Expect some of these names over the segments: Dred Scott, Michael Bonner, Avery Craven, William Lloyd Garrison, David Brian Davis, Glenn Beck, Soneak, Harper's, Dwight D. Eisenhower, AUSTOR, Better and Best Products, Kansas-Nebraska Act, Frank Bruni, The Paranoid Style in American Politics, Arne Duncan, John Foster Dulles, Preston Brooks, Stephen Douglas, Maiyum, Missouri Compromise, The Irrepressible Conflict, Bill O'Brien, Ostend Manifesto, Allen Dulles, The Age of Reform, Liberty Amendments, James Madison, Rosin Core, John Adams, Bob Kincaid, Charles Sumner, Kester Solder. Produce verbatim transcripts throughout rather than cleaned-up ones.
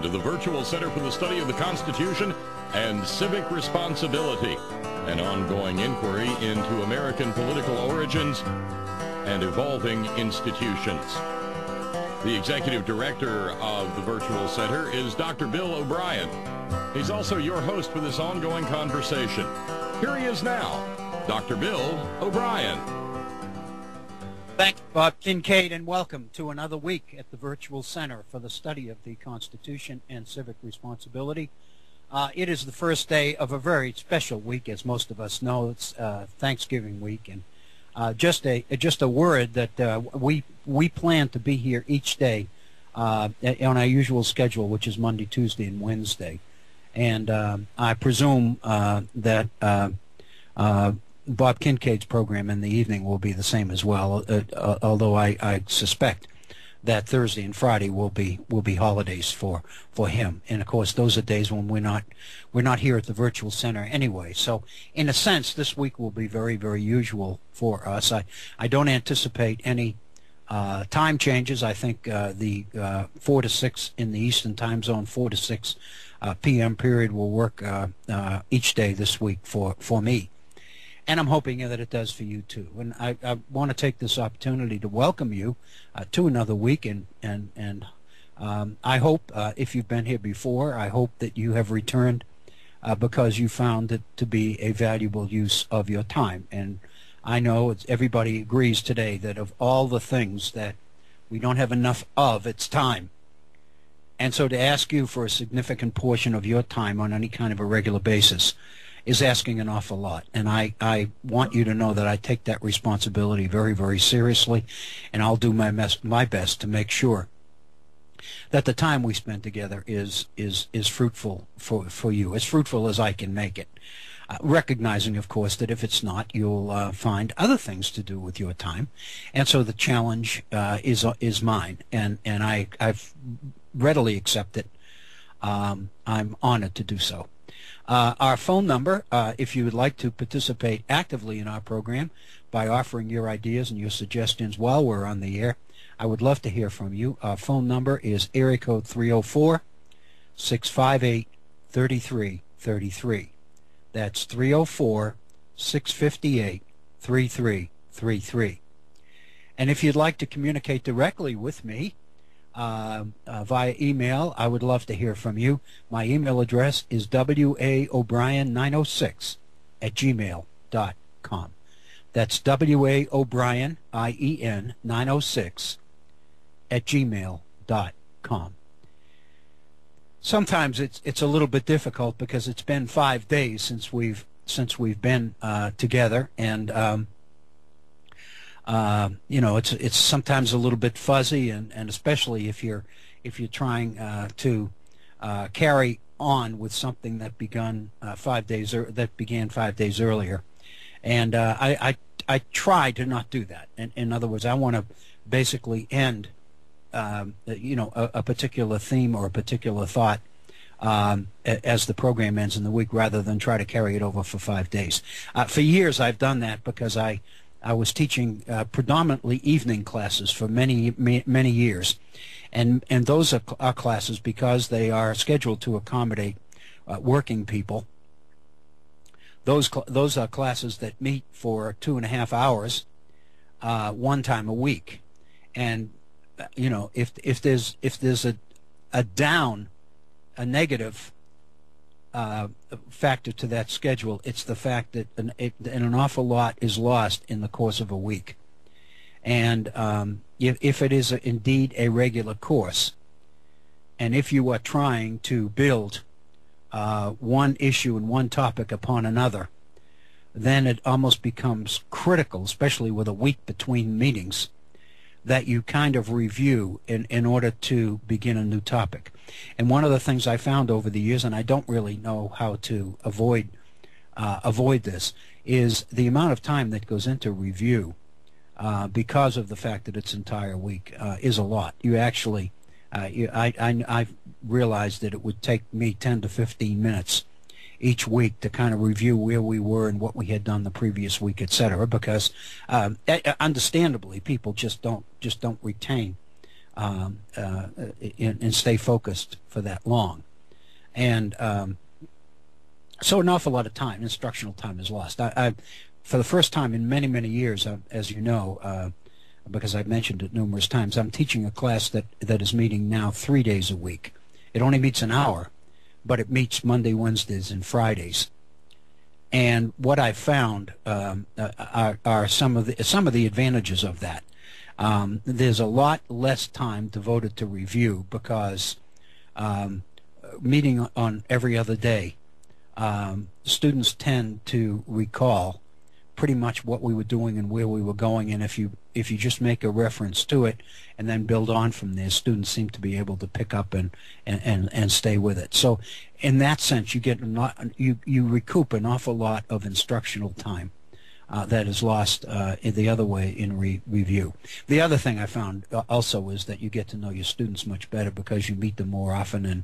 Welcome to the Virtual Center for the Study of the Constitution and Civic Responsibility, an ongoing inquiry into American political origins and evolving institutions. The Executive Director of the Virtual Center is Doctor Bill O'Brien. He's also your host for this ongoing conversation. Here he is now, Doctor Bill O'Brien. Thank you, Bob Kincaid, and welcome to another week at the Virtual Center for the Study of the Constitution and Civic Responsibility. Uh, it is the first day of a very special week, as most of us know. It's uh, Thanksgiving week, and uh, just a just a word that uh, we we plan to be here each day uh, on our usual schedule, which is Monday, Tuesday, and Wednesday. And uh, I presume uh, that. Uh, uh, Bob Kincaid's program in the evening will be the same as well, uh, uh, although I, I suspect that Thursday and Friday will be will be holidays for for him. And of course, those are days when we're not we're not here at the Virtual Center anyway. So, in a sense, this week will be very very usual for us. I I don't anticipate any uh, time changes. I think uh, the uh, four to six in the Eastern Time Zone, four to six uh, p m period will work uh, uh, each day this week for for me. And I'm hoping that it does for you, too. And I, I want to take this opportunity to welcome you uh, to another week. And, and, and um, I hope, uh, if you've been here before, I hope that you have returned uh, because you found it to be a valuable use of your time. And I know it's, everybody agrees today that of all the things that we don't have enough of, it's time. And so to ask you for a significant portion of your time on any kind of a regular basis is asking an awful lot, and I, I want you to know that I take that responsibility very, very seriously, and I'll do my, mes my best to make sure that the time we spend together is is is fruitful for, for you, as fruitful as I can make it, uh, recognizing, of course, that if it's not, you'll uh, find other things to do with your time, and so the challenge uh, is uh, is mine, and, and I, I've readily accepted it. Um, I'm honored to do so. Uh, our phone number, uh, if you would like to participate actively in our program by offering your ideas and your suggestions while we're on the air, I would love to hear from you. Our phone number is area code three oh four, six five eight, three three three three. That's three oh four, six five eight, three three three three. And if you'd like to communicate directly with me, Uh, uh, via email, I would love to hear from you. My email address is w a o'brien nine oh six at gmail dot com. That's w a o'brien nine oh six at gmail dot com. Sometimes it's it's a little bit difficult because it's been five days since we've since we've been uh, together, and um, Uh, you know, it's it's sometimes a little bit fuzzy, and, and especially if you're if you're trying uh, to uh, carry on with something that begun uh, five days or that began five days earlier, and uh, I, I I try to not do that. In, in other words, I want to basically end, um, you know, a, a particular theme or a particular thought um, as the program ends in the week, rather than try to carry it over for five days. Uh, for years, I've done that because I. I was teaching uh, predominantly evening classes for many, many years, and and those are, are classes because they are scheduled to accommodate uh, working people. Those those are classes that meet for two and a half hours, uh, one time a week, and you know if if there's if there's a a down, a negative Uh, factor to that schedule, it's the fact that an, it, and an awful lot is lost in the course of a week. And um, if, if it is a, indeed a regular course, and if you are trying to build uh, one issue and one topic upon another, then it almost becomes critical, especially with a week between meetings, that you kind of review in, in order to begin a new topic. And one of the things I found over the years, and I don't really know how to avoid uh, avoid this, is the amount of time that goes into review uh, because of the fact that it's entire week uh, is a lot. You actually, uh, you, I, I, I realized that it would take me ten to fifteen minutes each week to kind of review where we were and what we had done the previous week, et cetera, because um, understandably people just don't just don't retain um, uh, and, and stay focused for that long. And um, so an awful lot of time, instructional time, is lost. I, I for the first time in many, many years, uh, as you know, uh, because I've mentioned it numerous times, I'm teaching a class that, that is meeting now three days a week. It only meets an hour, but it meets Monday, Wednesdays, and Fridays. And what I found um, are, are some of the some of the advantages of that. Um, there's a lot less time devoted to review because um, meeting on every other day, um, students tend to recall pretty much what we were doing and where we were going. And if you if you just make a reference to it and then build on from there, students seem to be able to pick up and and and, and stay with it. So in that sense, you get not, you you recoup an awful lot of instructional time uh, that is lost uh, in the other way in re review. The other thing I found also is that you get to know your students much better because you meet them more often, and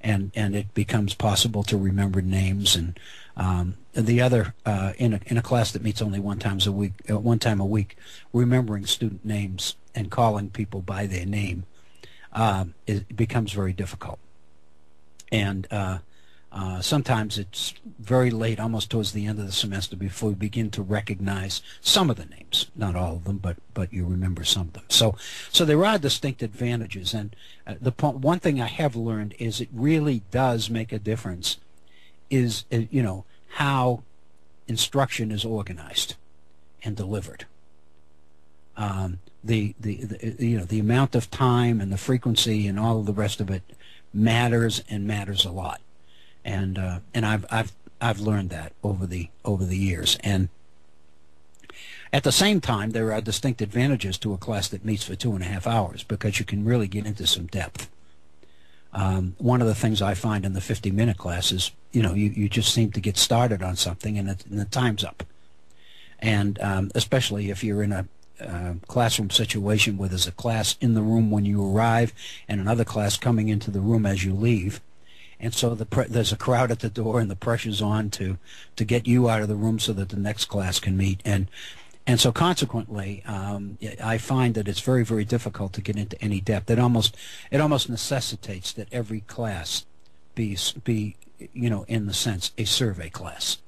and and it becomes possible to remember names. And um, the other uh, in a in a class that meets only one times a week, uh, one time a week, remembering student names and calling people by their name uh, it becomes very difficult. And uh, uh, sometimes it's very late, almost towards the end of the semester, before we begin to recognize some of the names, not all of them, but but you remember some of them. So, so there are distinct advantages. And uh, the point, one thing I have learned is it really does make a difference. Is uh, you know how instruction is organized and delivered. Um, the, the the you know the amount of time and the frequency and all of the rest of it matters, and matters a lot, and uh, and I've I've I've learned that over the over the years. And at the same time, there are distinct advantages to a class that meets for two and a half hours because you can really get into some depth. Um, one of the things I find in the fifty-minute class is you know you you just seem to get started on something and, it, and the time's up, and um, especially if you're in a Uh, classroom situation where there's a class in the room when you arrive and another class coming into the room as you leave, and so the pre there's a crowd at the door and the pressure's on to to get you out of the room so that the next class can meet, and and so consequently um, I find that it's very very difficult to get into any depth. It almost it almost necessitates that every class be be you know in the sense a survey class.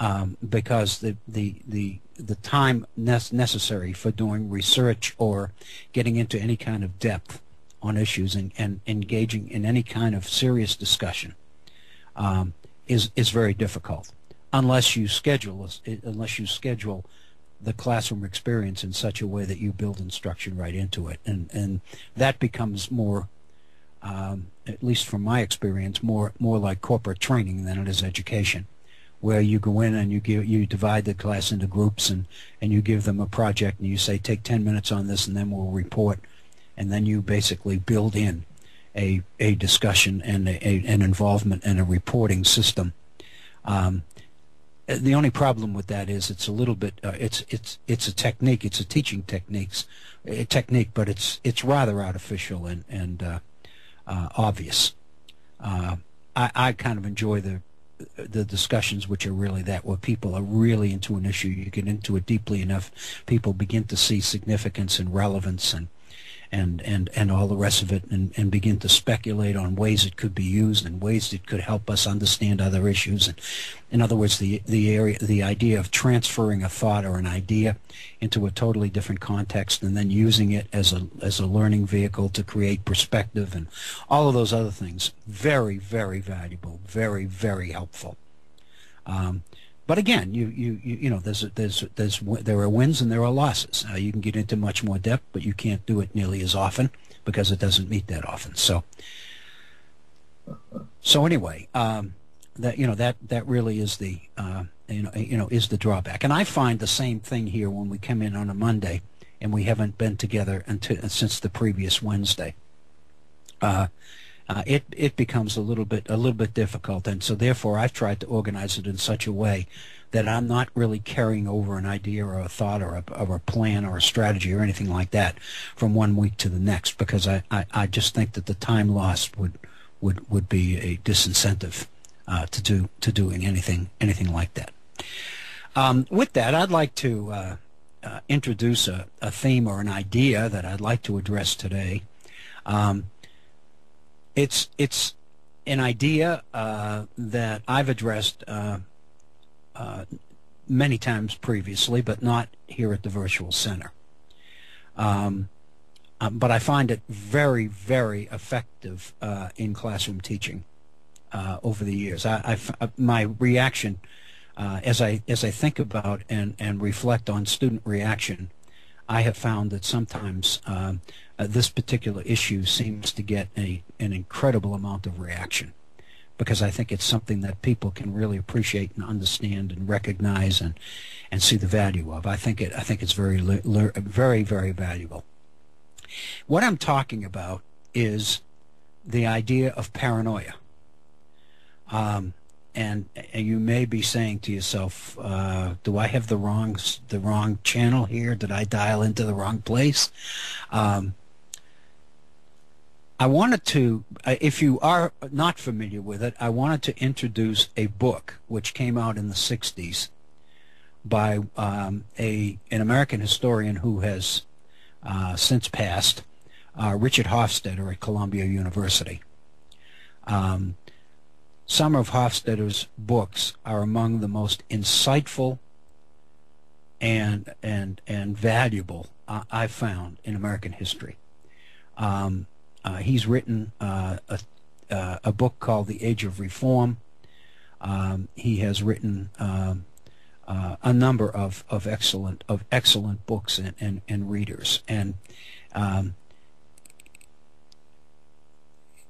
Um, because the, the the the time necessary for doing research or getting into any kind of depth on issues and, and engaging in any kind of serious discussion um, is is very difficult, unless you schedule unless you schedule the classroom experience in such a way that you build instruction right into it, and and that becomes more, um, at least from my experience, more more like corporate training than it is education, where you go in and you give, you divide the class into groups and, and you give them a project and you say take ten minutes on this and then we'll report, and then you basically build in a, a discussion and a, a, an involvement and a reporting system. Um, the only problem with that is it's a little bit uh, it's it's it's a technique, it's a teaching techniques a technique, but it's it's rather artificial and and uh, uh, obvious. Uh, I I kind of enjoy the. the discussions which are really that, where people are really into an issue, you get into it deeply enough, people begin to see significance and relevance and and and, and all the rest of it, and, and begin to speculate on ways it could be used and ways it could help us understand other issues. And in other words, the the area the idea of transferring a thought or an idea into a totally different context and then using it as a as a learning vehicle to create perspective and all of those other things, very very valuable, very very helpful. Um, But again, you you you know, there's there's there's there are wins and there are losses. Uh, you can get into much more depth, but you can't do it nearly as often because it doesn't meet that often. So, so anyway, um, that you know that that really is the uh, you know you know is the drawback. And I find the same thing here when we come in on a Monday and we haven't been together until since the previous Wednesday. Uh, Uh, it it becomes a little bit a little bit difficult, and so therefore I've tried to organize it in such a way that I'm not really carrying over an idea or a thought or a, or a plan or a strategy or anything like that from one week to the next, because I, I, I just think that the time lost would would would be a disincentive uh, to do to doing anything anything like that. Um, with that, I'd like to uh, uh, introduce a, a theme or an idea that I'd like to address today. Um, it's it's an idea uh, that I've addressed uh, uh, many times previously, but not here at the Virtual Center. Um, um, but I find it very, very effective uh, in classroom teaching uh, over the years. I, I, my reaction uh, as I as I think about and and reflect on student reaction, I have found that sometimes uh, uh, this particular issue seems to get a an incredible amount of reaction, because I think it's something that people can really appreciate and understand and recognize and and see the value of. I think it I think it's very very very valuable. What I'm talking about is the idea of paranoia. Um, and, and you may be saying to yourself, uh, do I have the wrong the wrong channel here? Did I dial into the wrong place? Um, I wanted to, if you are not familiar with it, I wanted to introduce a book which came out in the sixties by um, a, an American historian who has uh, since passed, uh, Richard Hofstadter at Columbia University. Um, some of Hofstadter's books are among the most insightful and, and, and valuable uh, I've found in American history. Um, Uh, he's written uh, a, uh, a book called The Age of Reform. Um, he has written um, uh, a number of, of excellent of excellent books and, and, and readers. And um,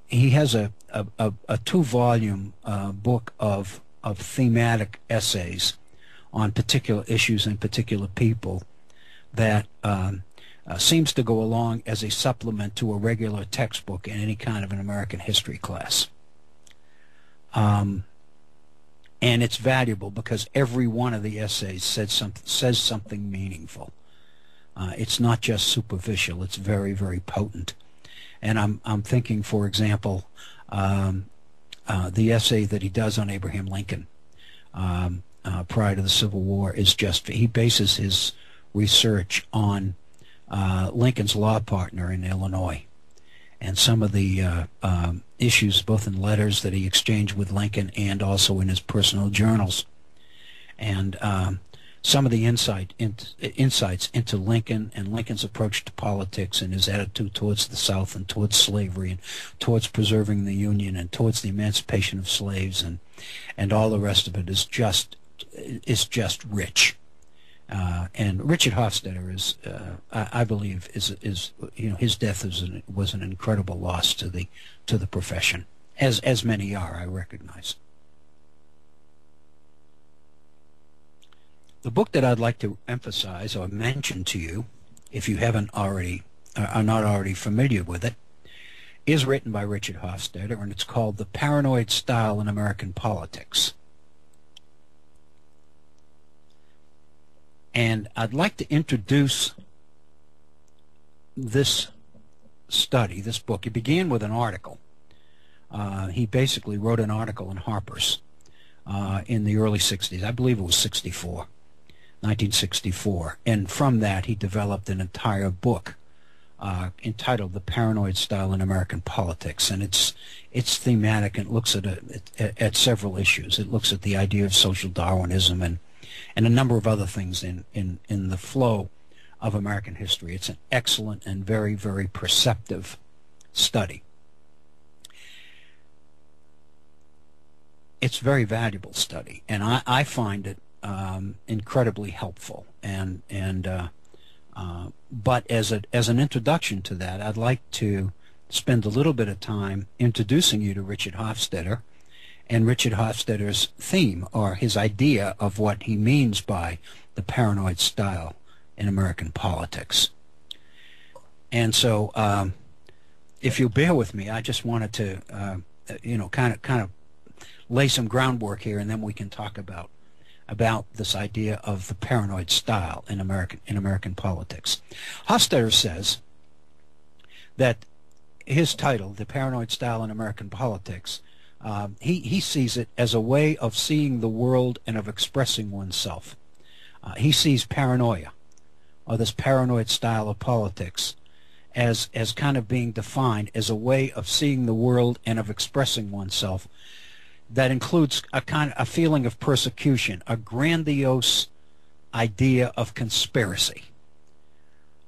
he has a, a, a, a two-volume uh, book of, of thematic essays on particular issues and particular people that um, Uh, seems to go along as a supplement to a regular textbook in any kind of an American history class. Um, and it's valuable because every one of the essays said some, says something meaningful. Uh, it's not just superficial, it's very, very potent. And I'm, I'm thinking, for example, um, uh, the essay that he does on Abraham Lincoln um, uh, prior to the Civil War is just, he bases his research on Uh, Lincoln's law partner in Illinois, and some of the uh, um, issues both in letters that he exchanged with Lincoln and also in his personal journals, and um, some of the insight in, insights into Lincoln and Lincoln's approach to politics and his attitude towards the South and towards slavery and towards preserving the Union and towards the emancipation of slaves and and all the rest of it is just is just rich. Uh, and Richard Hofstadter is, uh, I, I believe, is is you know his death is an, was an incredible loss to the to the profession, as as many are, I recognize. The book that I'd like to emphasize or mention to you, if you haven't already are not already familiar with it, is written by Richard Hofstadter, and it's called "The Paranoid Style in American Politics." And I'd like to introduce this study, this book. It began with an article. Uh, he basically wrote an article in Harper's uh, in the early sixties. I believe it was sixty-four, nineteen sixty-four. And from that, he developed an entire book uh, entitled "The Paranoid Style in American Politics." And it's it's thematic and looks at, a, at at several issues. It looks at the idea of social Darwinism and and a number of other things in, in, in the flow of American history. It's an excellent and very, very perceptive study. It's a very valuable study, and I, I find it um, incredibly helpful. And, and, uh, uh, but as, a, as an introduction to that, I'd like to spend a little bit of time introducing you to Richard Hofstadter and Richard Hofstadter's theme, or his idea of what he means by the paranoid style in American politics. And so, um, if you'll bear with me, I just wanted to, uh, you know, kind of, kind of lay some groundwork here, and then we can talk about about this idea of the paranoid style in American in American politics. Hofstadter says that his title, "The Paranoid Style in American Politics," Um, he, he sees it as a way of seeing the world and of expressing oneself. Uh, he sees paranoia or this paranoid style of politics as, as kind of being defined as a way of seeing the world and of expressing oneself that includes a kind of a feeling of persecution, a grandiose idea of conspiracy.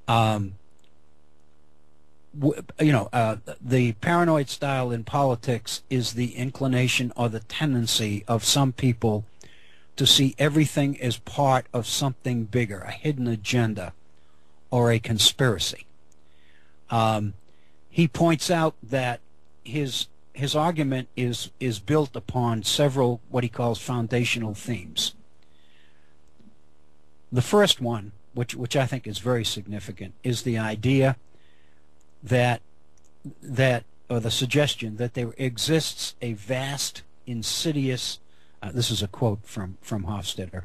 Um, you know, uh, the paranoid style in politics is the inclination or the tendency of some people to see everything as part of something bigger, a hidden agenda or a conspiracy. Um, he points out that his his argument is is built upon several what he calls foundational themes. The first one, which which I think is very significant, is the idea that that or the suggestion that there exists a vast, insidious uh, this is a quote from from Hofstadter,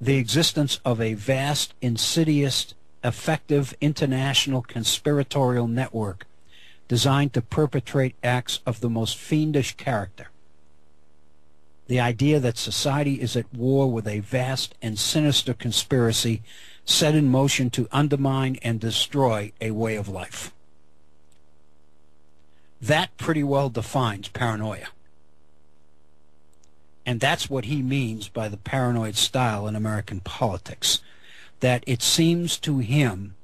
the existence of a vast, insidious, effective international conspiratorial network designed to perpetrate acts of the most fiendish character. The idea that society is at war with a vast and sinister conspiracy set in motion to undermine and destroy a way of life. That pretty well defines paranoia. And that's what he means by the paranoid style in American politics, that it seems to him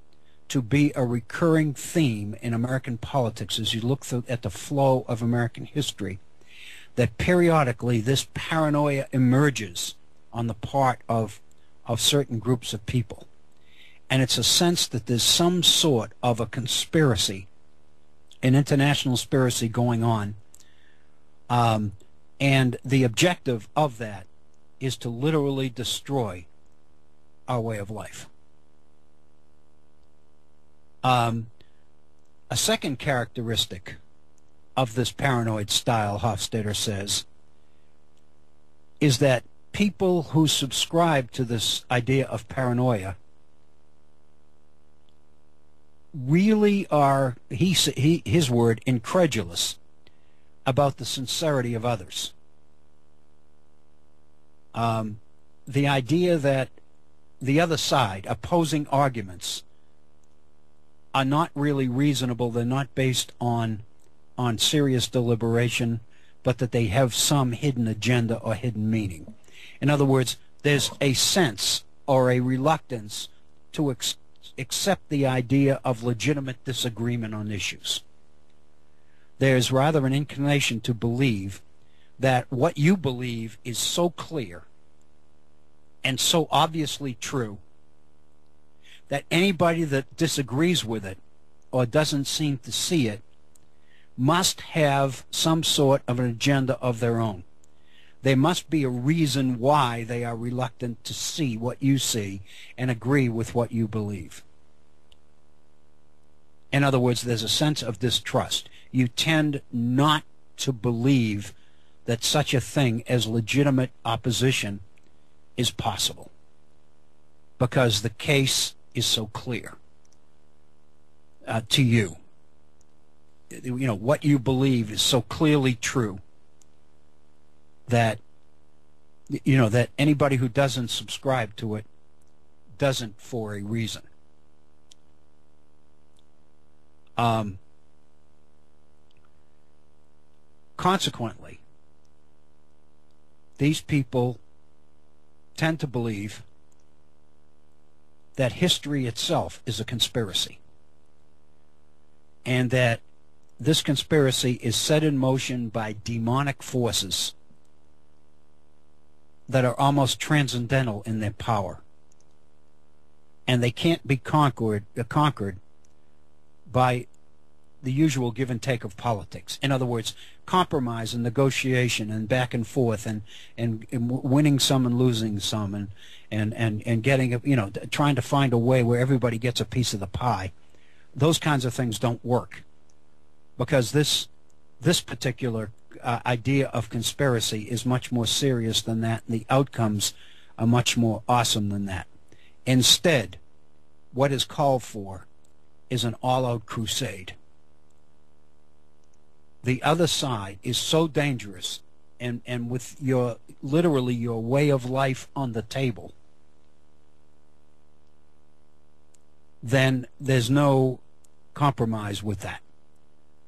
to be a recurring theme in American politics as you look through at the flow of American history, that periodically this paranoia emerges on the part of of certain groups of people, and it's a sense that there's some sort of a conspiracy, an international conspiracy going on, um, and the objective of that is to literally destroy our way of life. Um, a second characteristic of this paranoid style, Hofstadter says, is that people who subscribe to this idea of paranoia really are, he, he, his word, incredulous about the sincerity of others. Um, the idea that the other side, opposing arguments, are not really reasonable, they're not based on on serious deliberation, but that they have some hidden agenda or hidden meaning. In other words, there's a sense or a reluctance to ex accept the idea of legitimate disagreement on issues. There's rather an inclination to believe that what you believe is so clear and so obviously true that anybody that disagrees with it or doesn't seem to see it must have some sort of an agenda of their own. There must be a reason why they are reluctant to see what you see and agree with what you believe. In other words, there's a sense of distrust. You tend not to believe that such a thing as legitimate opposition is possible because the case is so clear uh, to you. You know, what you believe is so clearly true that, you know, that anybody who doesn't subscribe to it doesn't for a reason. Um, consequently, these people tend to believe that history itself is a conspiracy, and that this conspiracy is set in motion by demonic forces that are almost transcendental in their power, and they can't be conquered, uh, conquered by the usual give and take of politics. In other words, compromise and negotiation and back and forth and and, and winning some and losing some and and and and getting, you know, trying to find a way where everybody gets a piece of the pie. Those kinds of things don't work, because this this particular uh, idea of conspiracy is much more serious than that, and the outcomes are much more awesome than that. Instead, what is called for is an all-out crusade. The other side is so dangerous, and and with your literally your way of life on the table, then there's no compromise with that.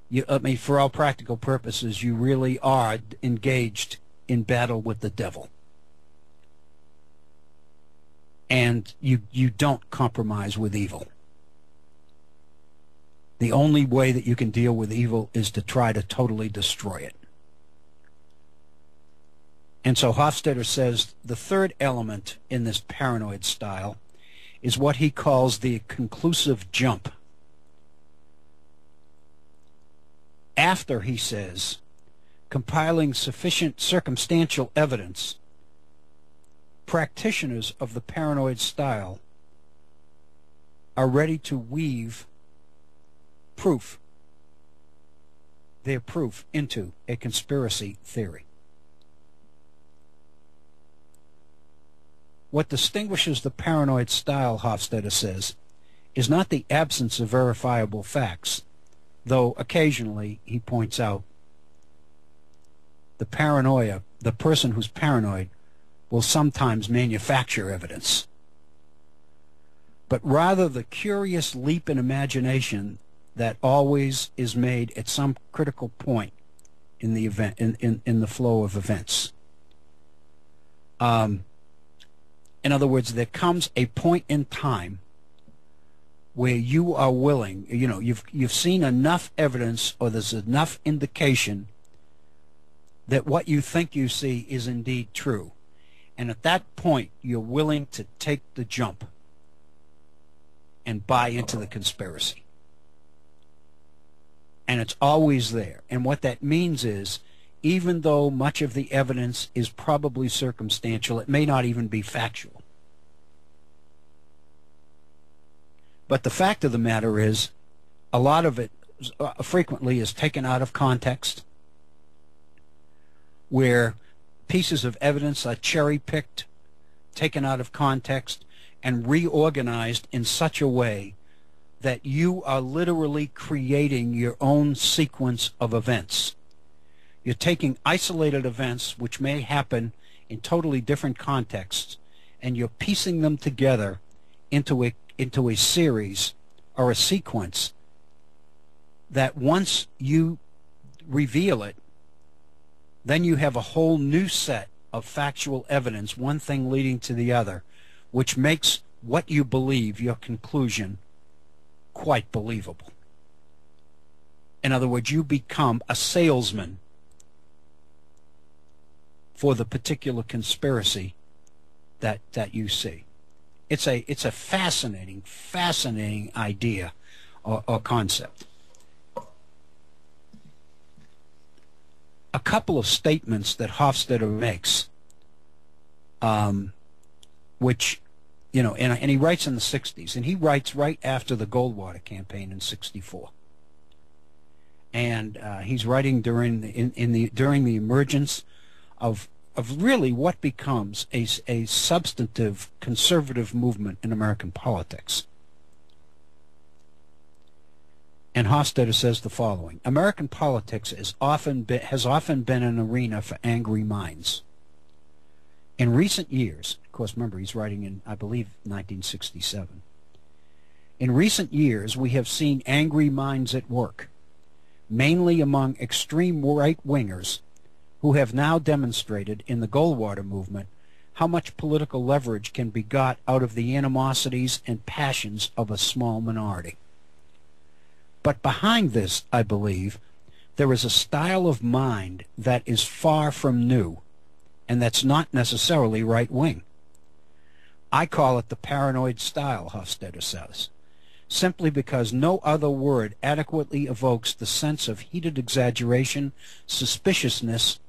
You, I mean, for all practical purposes, you really are engaged in battle with the devil. And you, you don't compromise with evil. The only way that you can deal with evil is to try to totally destroy it. And so Hofstadter says the third element in this paranoid style is what he calls the conclusive jump. After, he says, compiling sufficient circumstantial evidence, practitioners of the paranoid style are ready to weave proof, their proof, into a conspiracy theory. What distinguishes the paranoid style, Hofstadter says, is not the absence of verifiable facts, though occasionally, he points out, the paranoia, the person who's paranoid, will sometimes manufacture evidence. But rather the curious leap in imagination that always is made at some critical point in the event, in, in, in the flow of events. Um, In other words, there comes a point in time where you are willing, you know, you've, you've seen enough evidence, or there's enough indication that what you think you see is indeed true. And at that point, you're willing to take the jump and buy into the conspiracy. And it's always there. And what that means is, even though much of the evidence is probably circumstantial, it may not even be factual. But the fact of the matter is, a lot of it frequently is taken out of context, where pieces of evidence are cherry-picked, taken out of context, and reorganized in such a way that you are literally creating your own sequence of events. You're taking isolated events which may happen in totally different contexts, and you're piecing them together into a, into a series or a sequence that once you reveal it, then you have a whole new set of factual evidence, one thing leading to the other, which makes what you believe, your conclusion, quite believable. In other words, you become a salesman for the particular conspiracy that that you see. It's a it's a fascinating, fascinating idea or, or concept. A couple of statements that Hofstadter makes, um, which, you know, and, and he writes in the sixties, and he writes right after the Goldwater campaign in sixty-four. And uh, he's writing during the, in, in the during the emergence Of, of really what becomes a, a substantive conservative movement in American politics. And Hofstadter says the following: American politics is often be, has often been an arena for angry minds. In recent years, of course, remember he's writing in, I believe, nineteen sixty-seven. In recent years, we have seen angry minds at work, mainly among extreme right-wingers who have now demonstrated in the Goldwater movement how much political leverage can be got out of the animosities and passions of a small minority. But behind this, I believe, there is a style of mind that is far from new, and that's not necessarily right-wing. I call it the paranoid style, Hofstadter says, simply because no other word adequately evokes the sense of heated exaggeration, suspiciousness,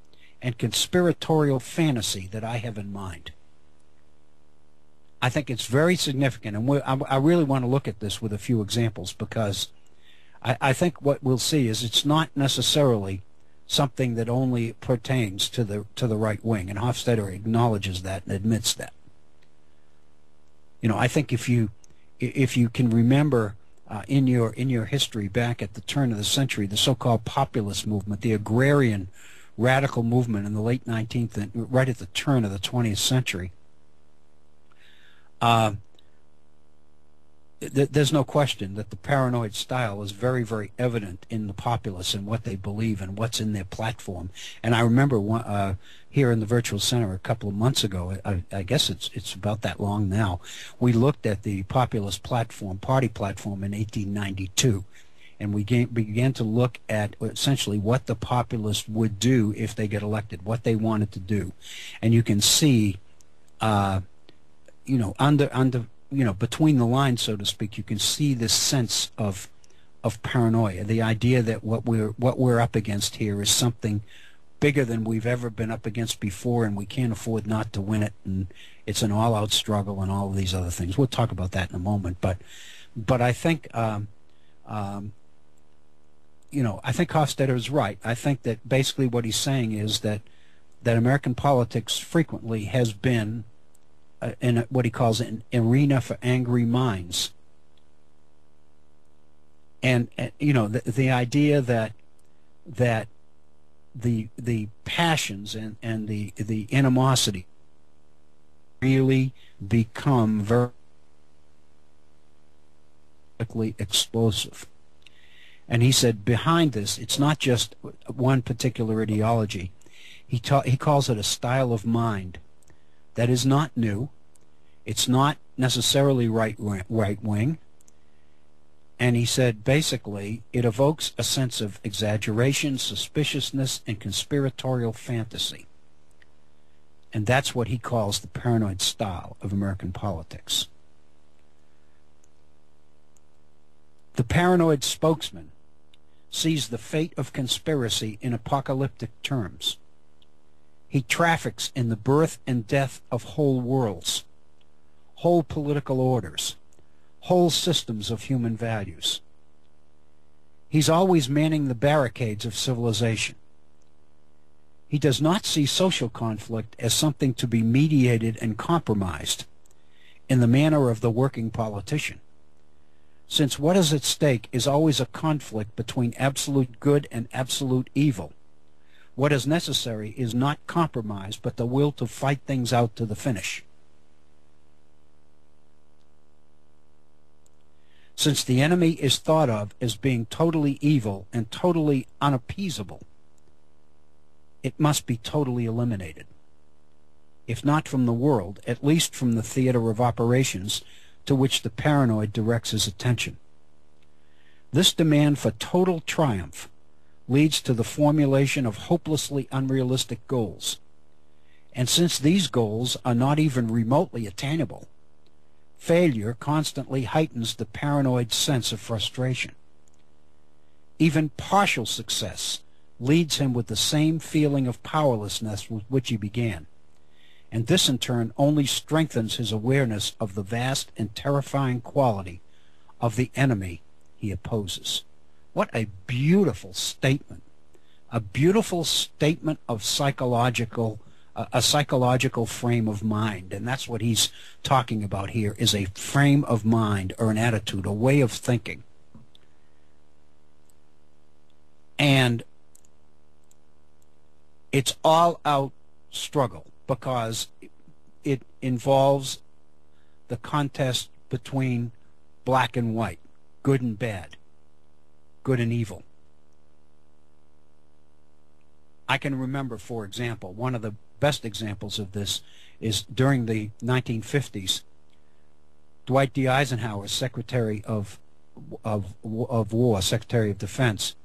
and conspiratorial fantasy that I have in mind. I think it's very significant, and we're, I, I really want to look at this with a few examples, because I, I think what we'll see is it's not necessarily something that only pertains to the to the right wing, and Hofstadter acknowledges that and admits that. You know, I think if you if you can remember uh, in your in your history back at the turn of the century, the so-called populist movement, the agrarian radical movement in the late nineteenth and right at the turn of the twentieth century, uh, th there's no question that the paranoid style is very, very evident in the populace and what they believe and what's in their platform. And I remember one, uh, here in the Virtual Center a couple of months ago, I, I guess it's it's about that long now, we looked at the populist platform, party platform in eighteen ninety-two. And we began to look at essentially what the populists would do if they get elected, what they wanted to do, and you can see, uh, you know, under under you know between the lines, so to speak, you can see this sense of of paranoia, the idea that what we're what we're up against here is something bigger than we've ever been up against before, and we can't afford not to win it, and it's an all-out struggle, and all of these other things. We'll talk about that in a moment, but but I think. Um, um, You know, I think Hofstadter is right. I think that basically what he's saying is that that American politics frequently has been uh, in a, what he calls an arena for angry minds, and uh, you know the, the idea that that the the passions and and the the animosity really become very quickly explosive. And he said, behind this, it's not just one particular ideology. He ta he calls it a style of mind that is not new. It's not necessarily right right wing. And he said, basically, it evokes a sense of exaggeration, suspiciousness, and conspiratorial fantasy. And that's what he calls the paranoid style of American politics. The paranoid spokesman sees the fate of conspiracy in apocalyptic terms. He traffics in the birth and death of whole worlds, whole political orders, whole systems of human values. He's always manning the barricades of civilization. He does not see social conflict as something to be mediated and compromised in the manner of the working politician, since what is at stake is always a conflict between absolute good and absolute evil. What is necessary is not compromise, but the will to fight things out to the finish. Since the enemy is thought of as being totally evil and totally unappeasable, it must be totally eliminated, if not from the world, at least from the theater of operations to which the paranoid directs his attention. This demand for total triumph leads to the formulation of hopelessly unrealistic goals. And since these goals are not even remotely attainable, failure constantly heightens the paranoid sense of frustration. Even partial success leads him with the same feeling of powerlessness with which he began. And this in turn only strengthens his awareness of the vast and terrifying quality of the enemy he opposes. What a beautiful statement, a beautiful statement of psychological, uh, a psychological frame of mind. And that's what he's talking about here, is a frame of mind or an attitude, a way of thinking. And it's all out struggle, because it involves the contest between black and white, good and bad, good and evil. I can remember, for example, one of the best examples of this is during the nineteen fifties, Dwight D. Eisenhower, Secretary of, of, of War, Secretary of Defense,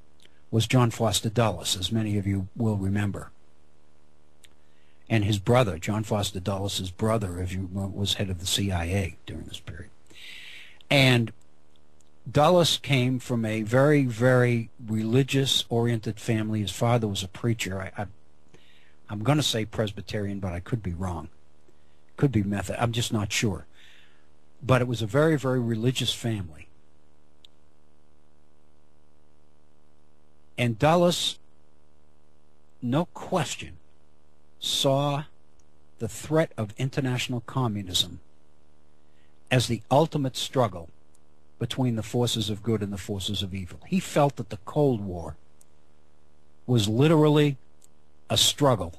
was John Foster Dulles, as many of you will remember. And his brother, John Foster Dulles' brother, if you was head of the C I A during this period. And Dulles came from a very, very religious-oriented family. His father was a preacher. I, I, I'm going to say Presbyterian, but I could be wrong. Could be Methodist. I'm just not sure. But it was a very, very religious family. And Dulles, no question, saw the threat of international communism as the ultimate struggle between the forces of good and the forces of evil. He felt that the Cold War was literally a struggle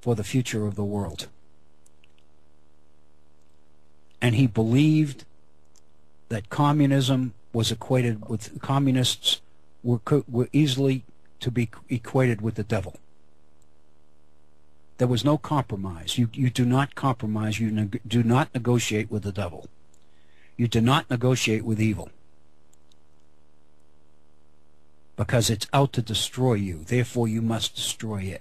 for the future of the world. And he believed that communism was equated with communists were were easily to be equated with the devil. There was no compromise. You you do not compromise. You neg do not negotiate with the devil. You do not negotiate with evil, because it's out to destroy you. Therefore, you must destroy it.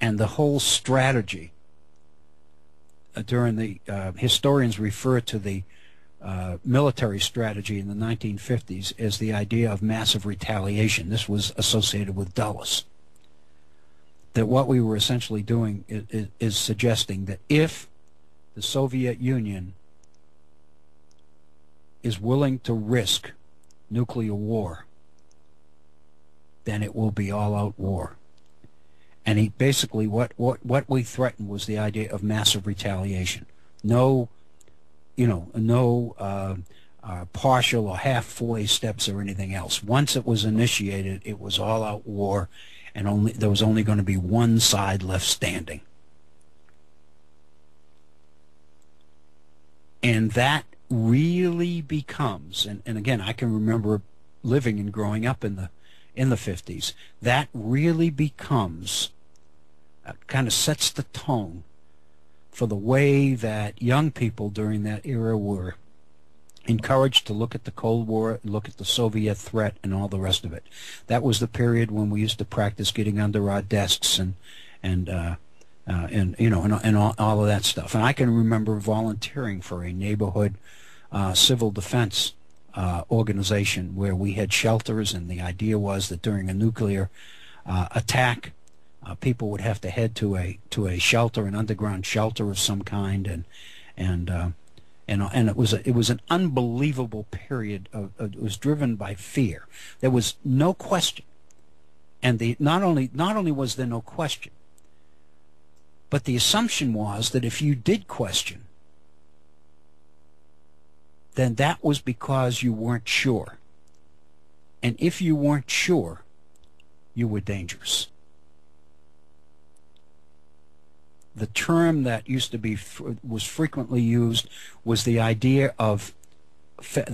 And the whole strategy uh, during the uh, historians refer to the uh, military strategy in the nineteen fifties as the idea of massive retaliation. This was associated with Dulles. That what we were essentially doing is, is, is suggesting that if the Soviet Union is willing to risk nuclear war, then it will be all-out war. And he basically, what, what, what we threatened was the idea of massive retaliation. No, you know, no uh, uh, partial or halfway steps or anything else. Once it was initiated, it was all-out war, and only there was only going to be one side left standing. And that really becomes, and, and again, I can remember living and growing up in the in the fifties, that really becomes, uh, kind of sets the tone for the way that young people during that era were encouraged to look at the Cold War, look at the Soviet threat, and all the rest of it. That was the period when we used to practice getting under our desks and and uh, uh, and you know and and all, all of that stuff. And I can remember volunteering for a neighborhood uh, civil defense Uh, organization where we had shelters, and the idea was that during a nuclear uh, attack, uh, people would have to head to a to a shelter, an underground shelter of some kind, and and uh, and and it was a, it was an unbelievable period of, of it was driven by fear. There was no question, and the not only not only was there no question, but the assumption was that if you did question, then that was because you weren't sure. And if you weren't sure, you were dangerous. The term that used to be was frequently used was the idea of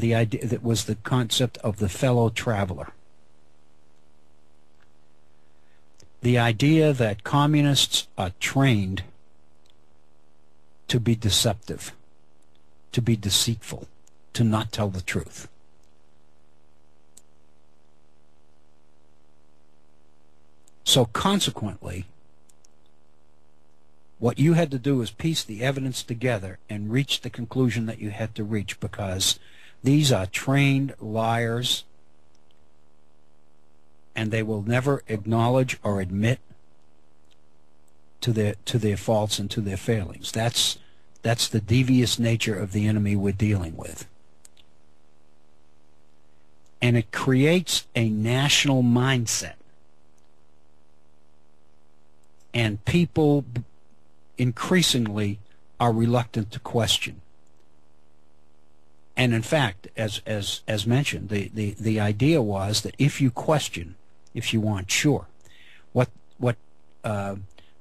the idea that was the concept of the fellow traveler. The idea that communists are trained to be deceptive, to be deceitful, to not tell the truth. So consequently, what you had to do is piece the evidence together and reach the conclusion that you had to reach, because these are trained liars, and they will never acknowledge or admit to their to their faults and to their failings. That's that's the devious nature of the enemy we're dealing with. And it creates a national mindset, and people increasingly are reluctant to question. And in fact, as as as mentioned, the the the idea was that if you question, if you aren't sure, what what uh,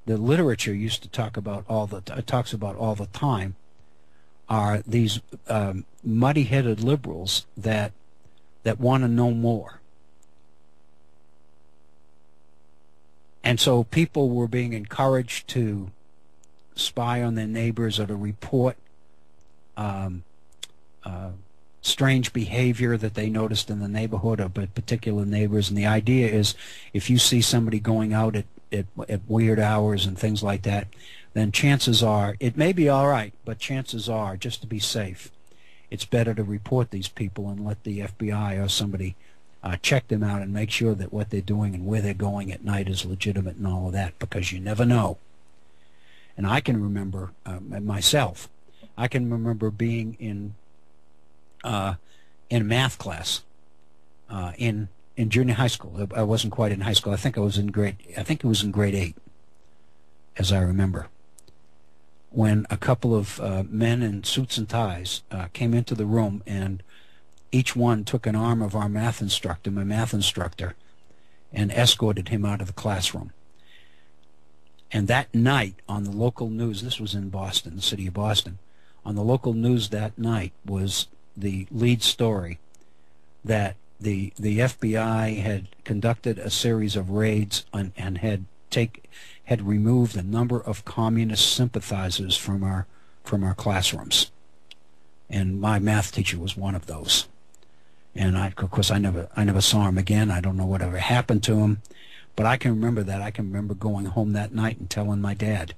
the literature used to talk about all the t talks about all the time are these um, muddy-headed liberals that. that want to know more. And so people were being encouraged to spy on their neighbors or to report um, uh, strange behavior that they noticed in the neighborhood or particular neighbors. And the idea is, if you see somebody going out at, at, at weird hours and things like that, then chances are, it may be all right, but chances are, just to be safe, it's better to report these people and let the F B I or somebody uh, check them out and make sure that what they're doing and where they're going at night is legitimate and all of that, because you never know. And I can remember um, myself, I can remember being in uh, in math class uh, in in junior high school. I wasn't quite in high school. I think I was in grade. I think it was in grade eight, as I remember, when a couple of uh, men in suits and ties uh, came into the room, and each one took an arm of our math instructor, my math instructor, and escorted him out of the classroom. And that night on the local news, this was in Boston, the city of Boston, on the local news that night was the lead story that the the F B I had conducted a series of raids on, and had take had removed a number of communist sympathizers from our from our classrooms, and my math teacher was one of those. And I, of course, I never I never saw him again. I don't know whatever happened to him, but I can remember that. I can remember going home that night and telling my dad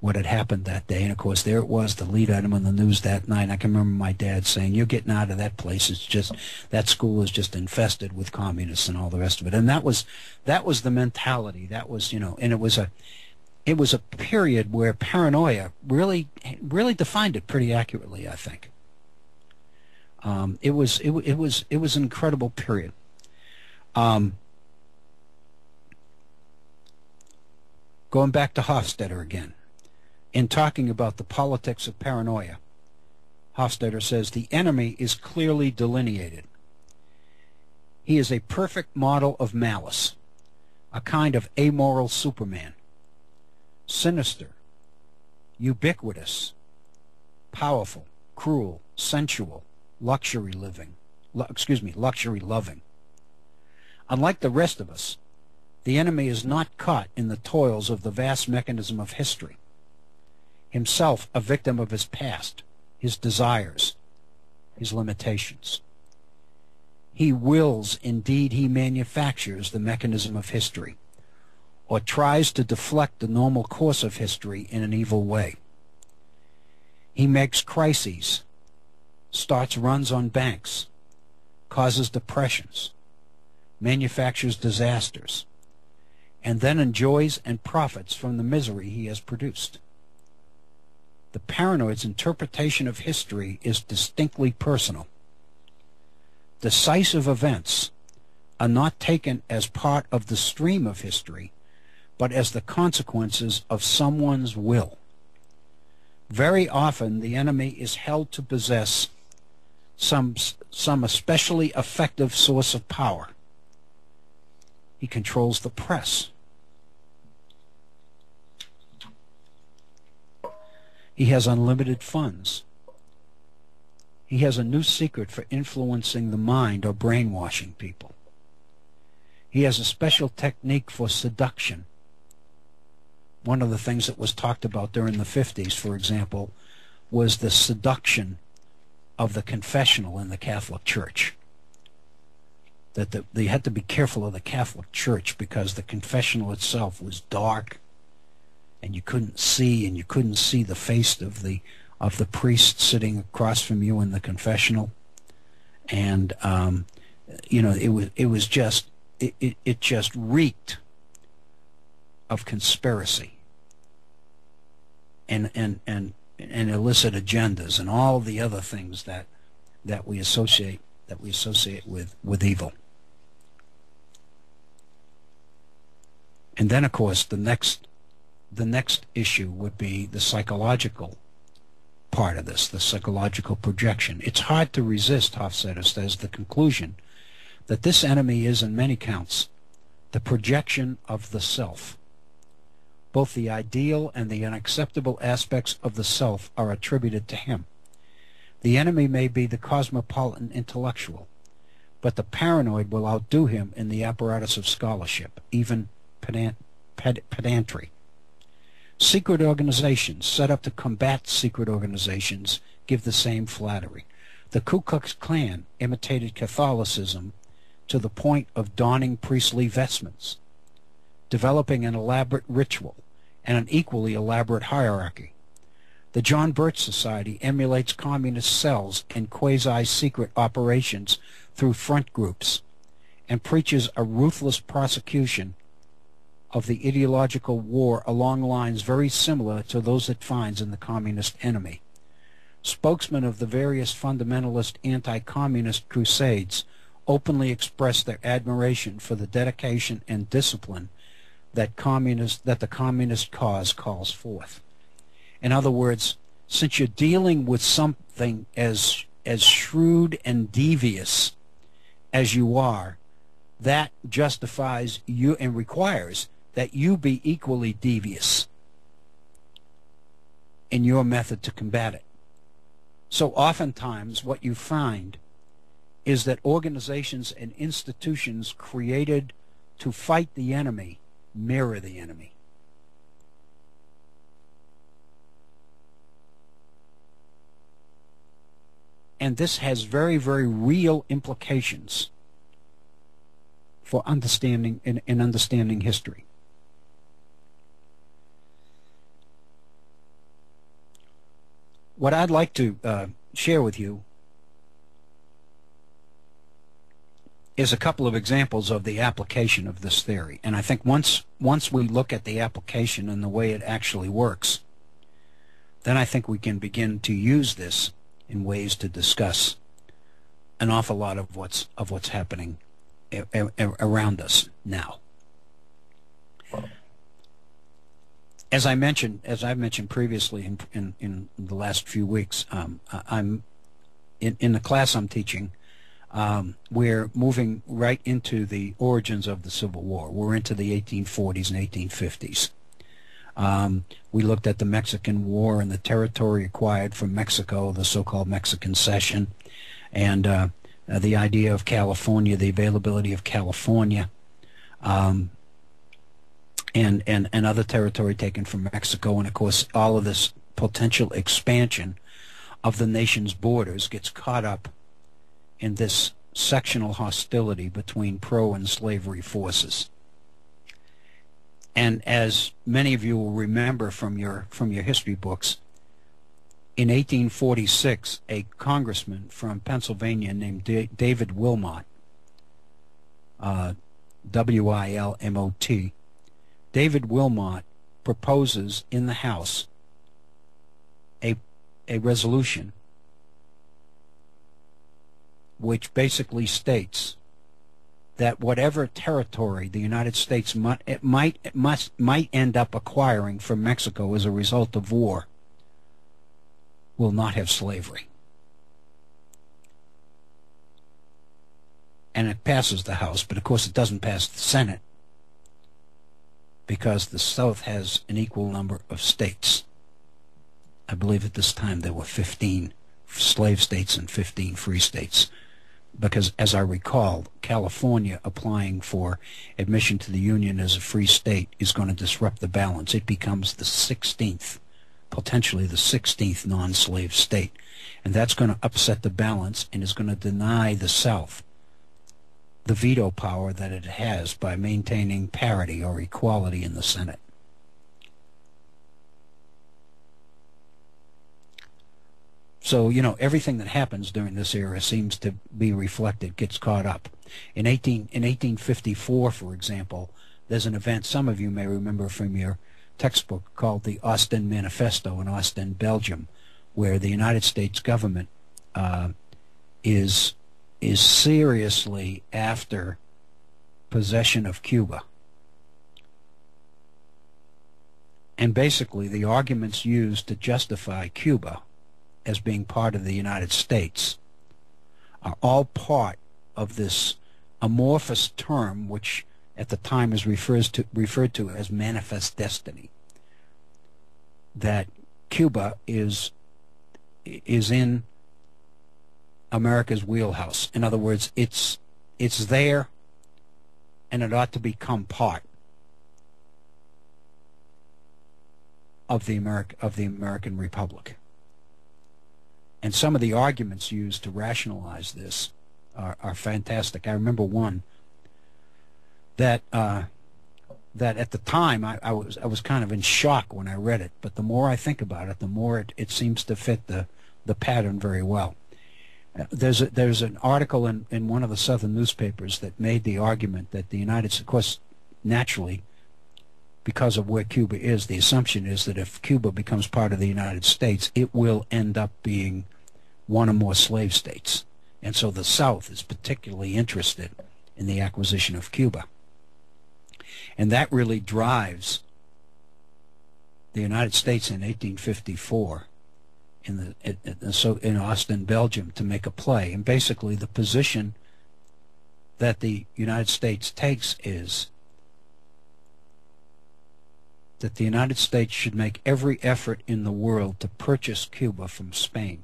what had happened that day. And of course, there it was, the lead item on the news that night. I can remember my dad saying, "You're getting out of that place. It's just, that school is just infested with communists and all the rest of it." And that was, that was the mentality. That was, you know, and it was a, it was a period where paranoia really, really defined it pretty accurately, I think. Um, it was, it, it was, it was an incredible period. Um, going back to Hofstadter again. In talking about the politics of paranoia, Hofstadter says, "The enemy is clearly delineated. He is a perfect model of malice, a kind of amoral Superman, sinister, ubiquitous, powerful, cruel, sensual, luxury living, lu- excuse me, luxury loving. Unlike the rest of us, the enemy is not caught in the toils of the vast mechanism of history. Himself a victim of his past, his desires, his limitations. He wills, indeed he manufactures the mechanism of history, or tries to deflect the normal course of history in an evil way. He makes crises, starts runs on banks, causes depressions, manufactures disasters, and then enjoys and profits from the misery he has produced. The paranoid's interpretation of history is distinctly personal. Decisive events are not taken as part of the stream of history, but as the consequences of someone's will. Very often the enemy is held to possess some, some especially effective source of power. He controls the press. He has unlimited funds. He has a new secret for influencing the mind or brainwashing people. He has a special technique for seduction. One of the things that was talked about during the fifties, for example, was the seduction of the confessional in the Catholic Church. That the, they had to be careful of the Catholic Church because the confessional itself was dark, and you couldn't see, and you couldn't see the face of the of the priest sitting across from you in the confessional, and um, you know it was it was just it, it it just reeked of conspiracy and and and and illicit agendas and all the other things that that we associate that we associate with with evil. And then, of course, the next. The next issue would be the psychological part of this, the psychological projection. It's hard to resist, Hofstadter says, the conclusion that this enemy is, in many counts, the projection of the self. Both the ideal and the unacceptable aspects of the self are attributed to him. The enemy may be the cosmopolitan intellectual, but the paranoid will outdo him in the apparatus of scholarship, even pedant ped pedantry. Secret organizations set up to combat secret organizations give the same flattery. The Ku Klux Klan imitated Catholicism to the point of donning priestly vestments, developing an elaborate ritual and an equally elaborate hierarchy. The John Birch Society emulates communist cells and quasi-secret operations through front groups and preaches a ruthless prosecution of the ideological war along lines very similar to those it finds in the communist enemy. Spokesmen of the various fundamentalist anti-communist crusades openly express their admiration for the dedication and discipline that communist that the communist cause calls forth." In other words, since you're dealing with something as as shrewd and devious as you are, that justifies you and requires that you be equally devious in your method to combat it. So oftentimes what you find is that organizations and institutions created to fight the enemy mirror the enemy. And this has very, very real implications for understanding and, and understanding history. What I'd like to uh, share with you is a couple of examples of the application of this theory. And I think once, once we look at the application and the way it actually works, then I think we can begin to use this in ways to discuss an awful lot of what's of what's happening a, a, around us now. As I mentioned, as I've mentioned previously in in, in the last few weeks, um, I'm in in the class I'm teaching. Um, we're moving right into the origins of the Civil War. We're into the eighteen forties and eighteen fifties. Um, we looked at the Mexican War and the territory acquired from Mexico, the so-called Mexican Cession, and uh, the idea of California, the availability of California, um, and, and, and other territory taken from Mexico. And, of course, all of this potential expansion of the nation's borders gets caught up in this sectional hostility between pro and slavery forces. And as many of you will remember from your from your history books, in eighteen forty-six, a congressman from Pennsylvania named D David Wilmot, uh, W I L M O T, David Wilmot proposes in the House a a resolution which basically states that whatever territory the United States might, it might, it must, might end up acquiring from Mexico as a result of war will not have slavery. And it passes the House, but of course it doesn't pass the Senate because the South has an equal number of states. I believe at this time there were fifteen slave states and fifteen free states. Because, as I recall, California applying for admission to the Union as a free state is going to disrupt the balance. It becomes the sixteenth, potentially the sixteenth non-slave state. And that's going to upset the balance and is going to deny the South the veto power that it has by maintaining parity or equality in the Senate. So, you know, everything that happens during this era seems to be reflected, gets caught up. In eighteen, in eighteen fifty-four, for example, there's an event some of you may remember from your textbook called the Ostend Manifesto in Ostend, Belgium, where the United States government uh, is, is seriously after possession of Cuba. And basically the arguments used to justify Cuba as being part of the United States are all part of this amorphous term which at the time is refers to, referred to as manifest destiny, that Cuba is, is in America's wheelhouse. In other words, it's, it's there and it ought to become part of the, Ameri- of the American Republic. And some of the arguments used to rationalize this are, are fantastic. I remember one that uh, that at the time I, I was I was kind of in shock when I read it, but the more I think about it, the more it, it seems to fit the the pattern very well. Uh, there's a, there's an article in in one of the Southern newspapers that made the argument that the United States, of course, naturally, because of where Cuba is, the assumption is that if Cuba becomes part of the United States, it will end up being one or more slave states. And so the South is particularly interested in the acquisition of Cuba. And that really drives the United States in eighteen fifty-four in, the, in, in, so in Ostend, Belgium, to make a play. And basically the position that the United States takes is that the United States should make every effort in the world to purchase Cuba from Spain.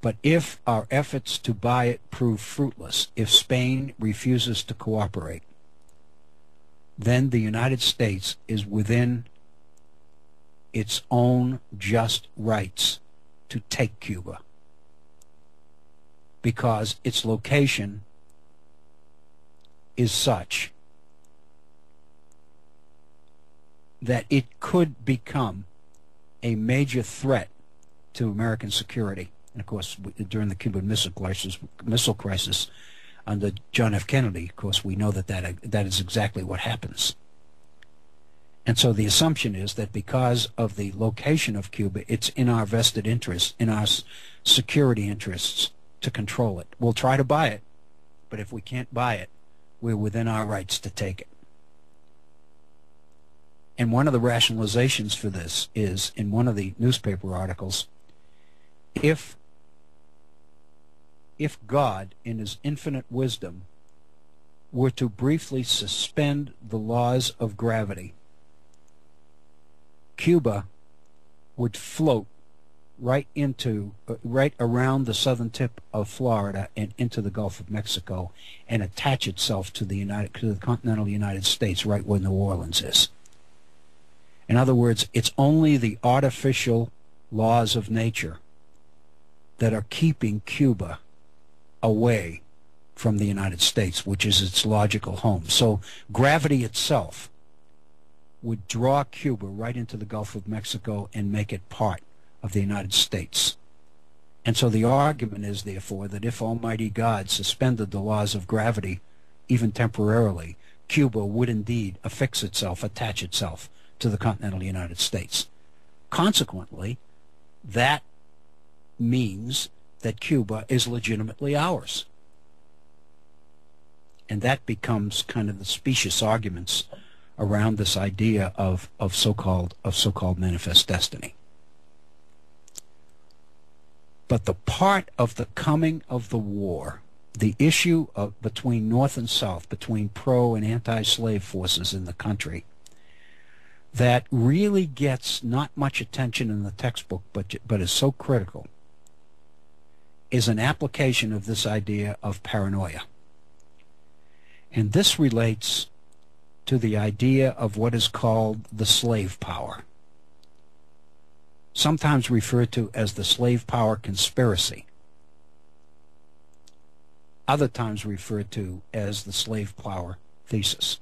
But if our efforts to buy it prove fruitless, if Spain refuses to cooperate, then the United States is within its own just rights to take Cuba, because its location is such that it could become a major threat to American security. And of course, during the Cuban Missile Crisis, missile crisis under John F. Kennedy, of course, we know that, that that is exactly what happens. And so the assumption is that because of the location of Cuba, it's in our vested interests, in our security interests, to control it. We'll try to buy it, but if we can't buy it, we're within our rights to take it. And one of the rationalizations for this is, in one of the newspaper articles, if if God, in his infinite wisdom, were to briefly suspend the laws of gravity, Cuba would float right into, right around the southern tip of Florida and into the Gulf of Mexico, and attach itself to the United, to the continental United States, right where New Orleans is. In other words, it's only the artificial laws of nature that are keeping Cuba away from the United States, which is its logical home. So gravity itself would draw Cuba right into the Gulf of Mexico and make it part of the United States. And so the argument is, therefore, that if Almighty God suspended the laws of gravity, even temporarily, Cuba would indeed affix itself, attach itself to the continental United States. Consequently, that means that Cuba is legitimately ours. And that becomes kind of the specious arguments around this idea of, of so-called of so-called manifest destiny. But the part of the coming of the war, the issue of between North and South, between pro and anti-slave forces in the country, that really gets not much attention in the textbook, but, but is so critical, is an application of this idea of paranoia. And this relates to the idea of what is called the slave power, sometimes referred to as the slave power conspiracy, other times referred to as the slave power thesis.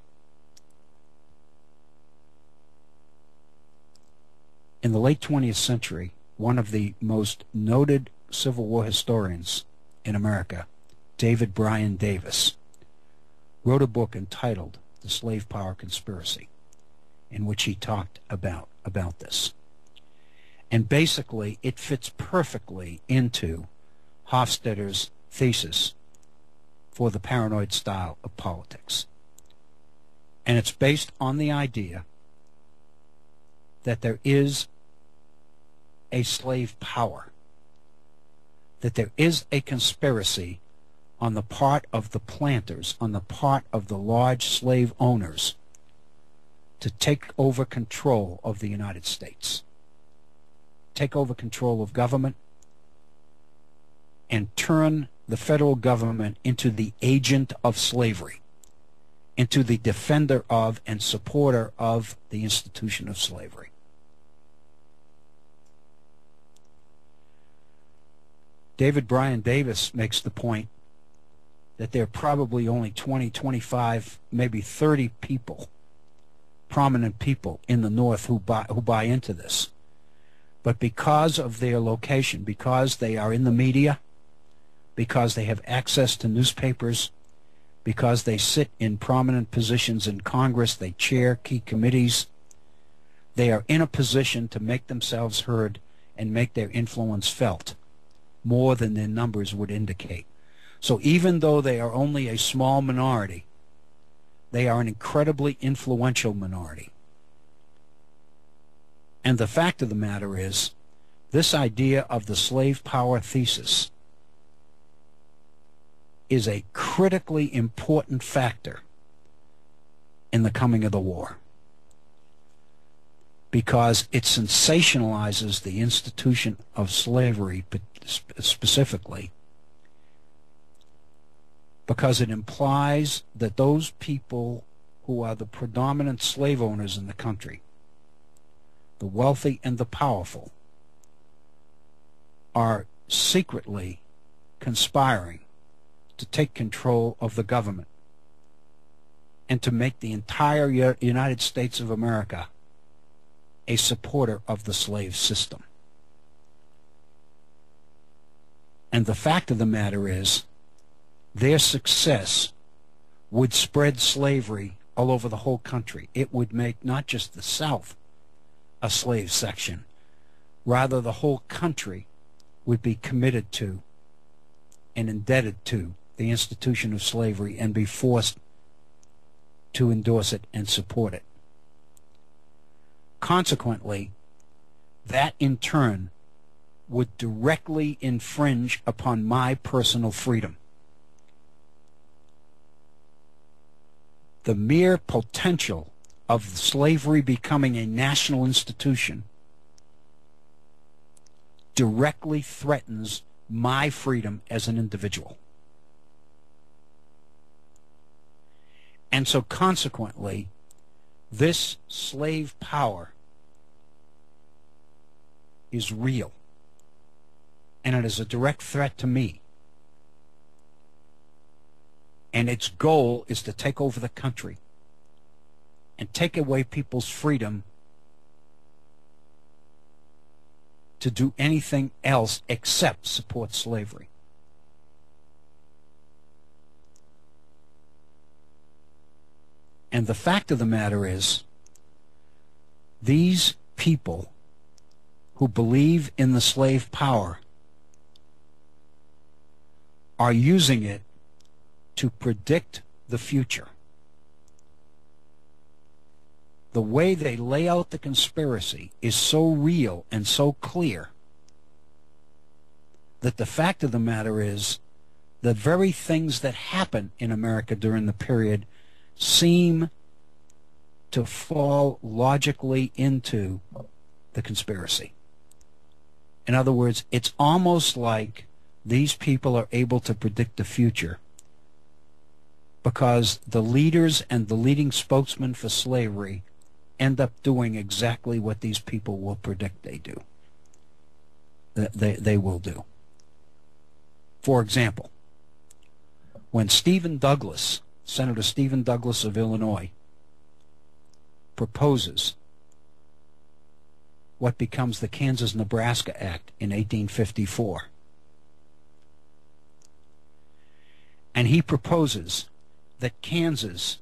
In the late twentieth century, one of the most noted Civil War historians in America, David Brian Davis, wrote a book entitled The Slave Power Conspiracy, in which he talked about, about this. And basically, it fits perfectly into Hofstadter's thesis for the paranoid style of politics. And it's based on the idea that there is a slave power, that there is a conspiracy on the part of the planters, on the part of the large slave owners, to take over control of the United States, take over control of government, and turn the federal government into the agent of slavery, into the defender of and supporter of the institution of slavery. David Brian Davis makes the point that there are probably only twenty, twenty-five, maybe thirty people, prominent people in the North who buy, who buy into this. But because of their location, because they are in the media, because they have access to newspapers, because they sit in prominent positions in Congress, they chair key committees, they are in a position to make themselves heard and make their influence felt more than their numbers would indicate. So even though they are only a small minority, they are an incredibly influential minority. And the fact of the matter is, this idea of the slave power thesis is a critically important factor in in the coming of the war, because it sensationalizes the institution of slavery specifically, because it implies that those people who are the predominant slave owners in the country, the wealthy and the powerful, are secretly conspiring to take control of the government and to make the entire United States of America a supporter of the slave system. And the fact of the matter is, their success would spread slavery all over the whole country. It would make not just the South a slave section, rather the whole country would be committed to and indebted to the institution of slavery and be forced to endorse it and support it. Consequently, that in turn would directly infringe upon my personal freedom. The mere potential of slavery becoming a national institution directly threatens my freedom as an individual. And so consequently, this slave power is real, and it is a direct threat to me, and its goal is to take over the country and take away people's freedom to do anything else except support slavery. And the fact of the matter is, these people who believe in the slave power are using it to predict the future. The way they lay out the conspiracy is so real and so clear that the fact of the matter is, the very things that happen in America during the period seem to fall logically into the conspiracy. In other words, it's almost like these people are able to predict the future because the leaders and the leading spokesmen for slavery end up doing exactly what these people will predict they do. They, they will do. For example, when Stephen Douglas Senator Stephen Douglas of Illinois proposes what becomes the Kansas-Nebraska Act in eighteen fifty-four. And he proposes that Kansas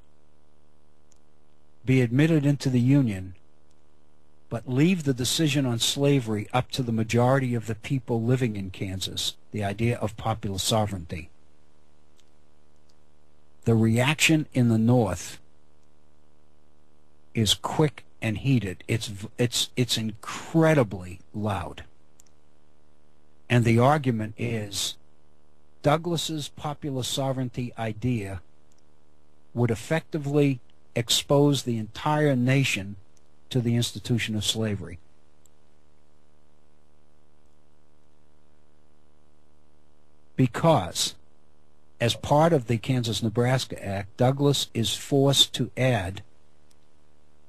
be admitted into the Union, but leave the decision on slavery up to the majority of the people living in Kansas, the idea of popular sovereignty. The reaction in the North is quick and heated. It's, it's, it's incredibly loud. And the argument is, Douglas's popular sovereignty idea would effectively expose the entire nation to the institution of slavery. Because as part of the Kansas-Nebraska Act, Douglas is forced to add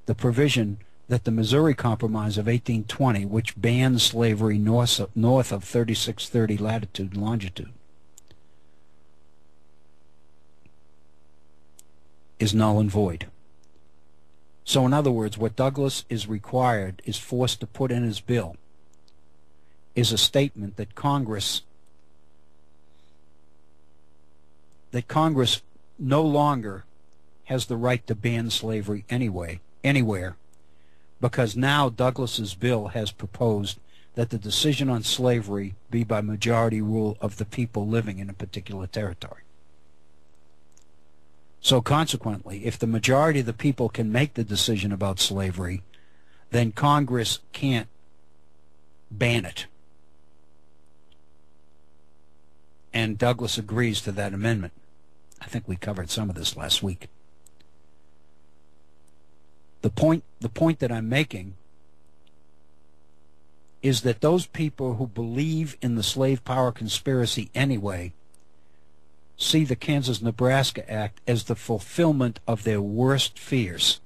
the provision that the Missouri Compromise of eighteen twenty, which banned slavery north of, north of thirty-six thirty latitude and longitude, is null and void. So in other words, what Douglas is required, is forced to put in his bill, is a statement that Congress that Congress no longer has the right to ban slavery anyway, anywhere, because now Douglas's bill has proposed that the decision on slavery be by majority rule of the people living in a particular territory. So consequently, if the majority of the people can make the decision about slavery, then Congress can't ban it. And Douglas agrees to that amendment. I think we covered some of this last week. The point, the point that I'm making is that those people who believe in the slave power conspiracy anyway see the Kansas-Nebraska Act as the fulfillment of their worst fears.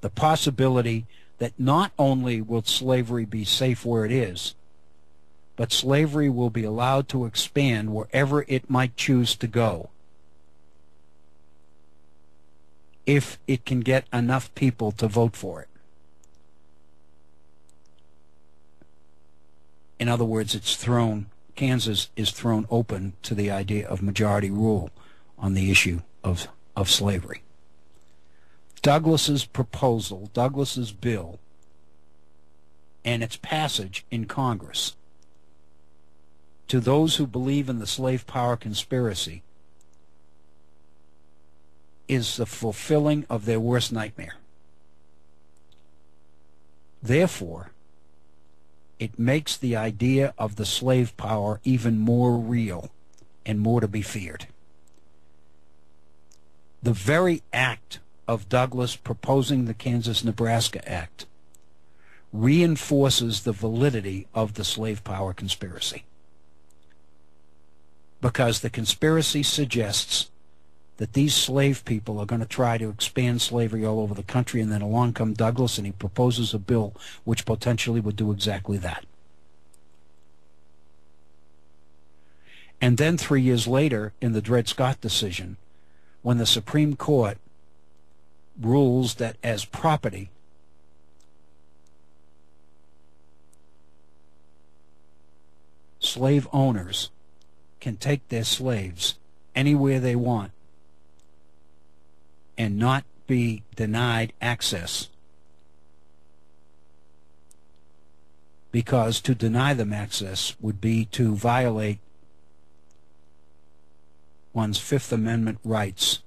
The possibility that not only will slavery be safe where it is, but slavery will be allowed to expand wherever it might choose to go, if it can get enough people to vote for it. In other words, it's thrown, Kansas is thrown open to the idea of majority rule on the issue of, of slavery. Douglas's proposal, Douglas's bill, and its passage in Congress, to those who believe in the slave power conspiracy, is the fulfilling of their worst nightmare. Therefore, it makes the idea of the slave power even more real and more to be feared. The very act of Douglas proposing the Kansas-Nebraska Act reinforces the validity of the slave power conspiracy, because the conspiracy suggests that these slave people are going to try to expand slavery all over the country, and then along comes Douglas and he proposes a bill which potentially would do exactly that. And then three years later, in the Dred Scott decision, when the Supreme Court rules that as property, slave owners can take their slaves anywhere they want and not be denied access, because to deny them access would be to violate one's Fifth Amendment rights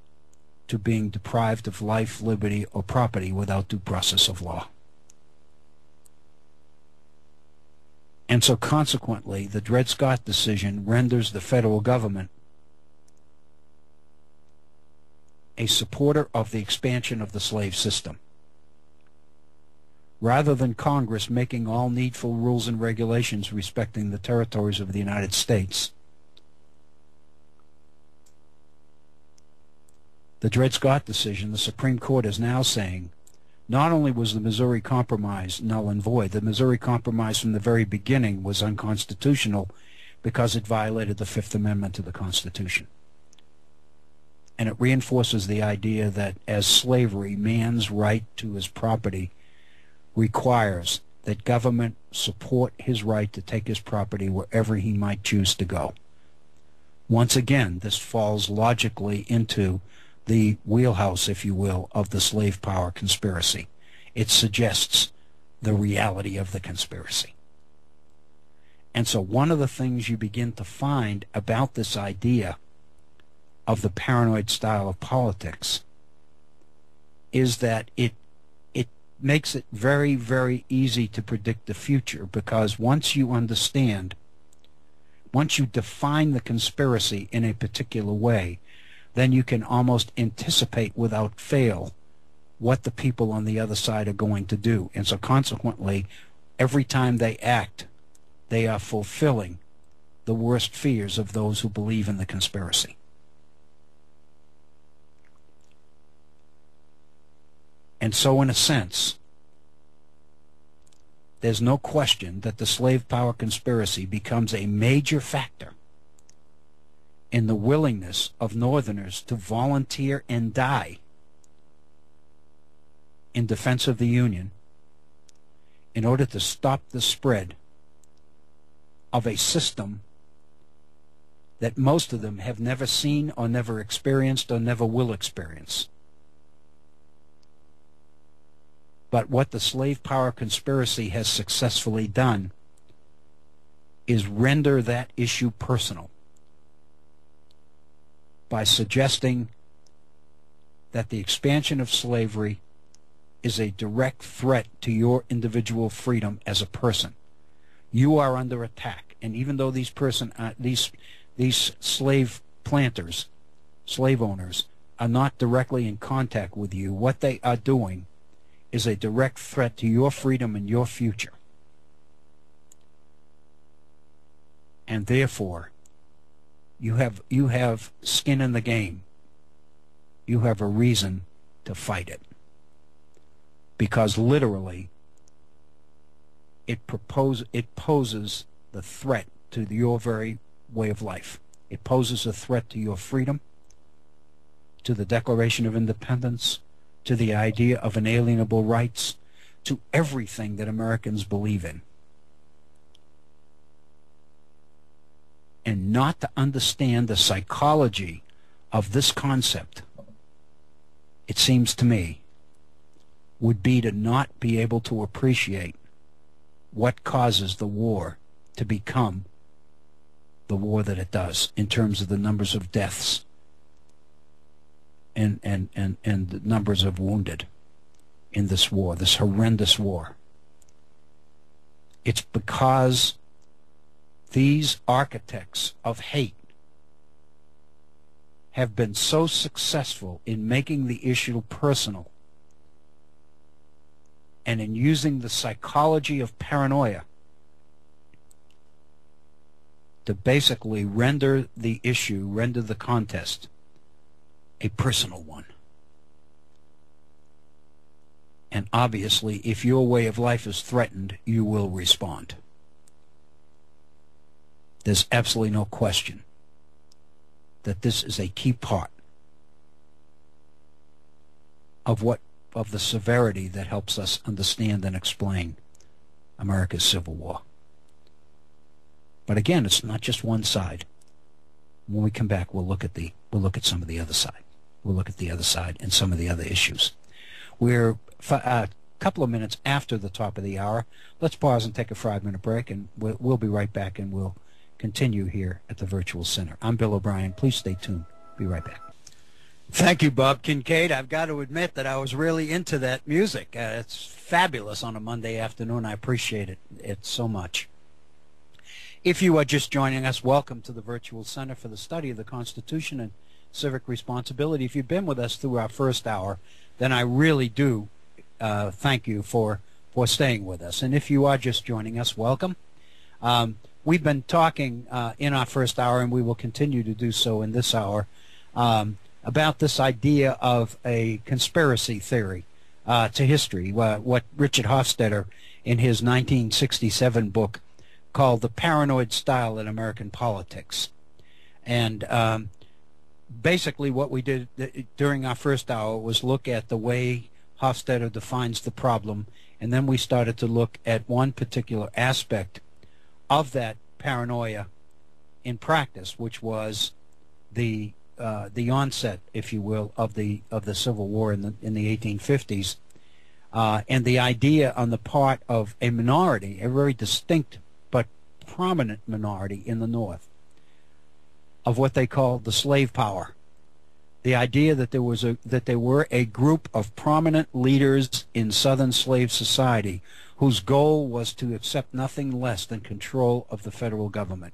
to being deprived of life, liberty, or property without due process of law. And so consequently, the Dred Scott decision renders the federal government a supporter of the expansion of the slave system, rather than Congress making all needful rules and regulations respecting the territories of the United States. The Dred Scott decision, the Supreme Court is now saying, not only was the Missouri Compromise null and void, the Missouri Compromise from the very beginning was unconstitutional because it violated the Fifth Amendment to the Constitution. And it reinforces the idea that as slavery, man's right to his property requires that government support his right to take his property wherever he might choose to go. Once again, this falls logically into the wheelhouse, if you will, of the slave power conspiracy. It suggests the reality of the conspiracy. And so one of the things you begin to find about this idea of the paranoid style of politics is that it it makes it very, very easy to predict the future, because once you understand, once you define the conspiracy in a particular way, then you can almost anticipate without fail what the people on the other side are going to do. And so consequently, every time they act, they are fulfilling the worst fears of those who believe in the conspiracy. And so in a sense, there's no question that the slave power conspiracy becomes a major factor in the willingness of Northerners to volunteer and die in defense of the Union in order to stop the spread of a system that most of them have never seen or never experienced or never will experience. But what the slave power conspiracy has successfully done is render that issue personal by suggesting that the expansion of slavery is a direct threat to your individual freedom as a person. You are under attack, and even though these person, uh, these these slave planters, slave owners, are not directly in contact with you, what they are doing is a direct threat to your freedom and your future. And therefore, you have, you have skin in the game. You have a reason to fight it. Because literally, it, propose, it poses the threat to your very way of life. It poses a threat to your freedom, to the Declaration of Independence, to the idea of inalienable rights, to everything that Americans believe in. And not to understand the psychology of this concept, it seems to me, would be to not be able to appreciate what causes the war to become the war that it does in terms of the numbers of deaths and, and, and, and the numbers of wounded in this war, this horrendous war. It's because these architects of hate have been so successful in making the issue personal and in using the psychology of paranoia to basically render the issue, render the contest, a personal one. And obviously, if your way of life is threatened, you will respond. There's absolutely no question that this is a key part of what of the severity that helps us understand and explain America's Civil War. But again, it's not just one side. When we come back, we'll look at the we'll look at some of the other side. We'll look at the other side and some of the other issues. We're a couple of minutes after the top of the hour. Let's pause and take a five-minute break, and we'll, we'll be right back, and we'll continue here at the Virtual Center. I'm Bill O'Brien. Please stay tuned. Be right back. Thank you, Bob Kincaid. I've got to admit that I was really into that music. Uh, it's fabulous on a Monday afternoon. I appreciate it, it so much. If you are just joining us, welcome to the Virtual Center for the Study of the Constitution and Civic Responsibility. If you've been with us through our first hour, then I really do uh, thank you for, for staying with us. And if you are just joining us, welcome. Um, We've been talking uh, in our first hour, and we will continue to do so in this hour, um, about this idea of a conspiracy theory uh, to history, uh, what Richard Hofstadter in his nineteen sixty-seven book called The Paranoid Style in American Politics. And um, basically what we did th during our first hour was look at the way Hofstadter defines the problem, and then we started to look at one particular aspect of that paranoia in practice, which was the uh, the onset, if you will, of the of the Civil War in the in the eighteen fifties, uh, and the idea on the part of a minority, a very distinct but prominent minority in the North, of what they called the slave power, the idea that there was a that there were a group of prominent leaders in Southern slave society whose goal was to accept nothing less than control of the federal government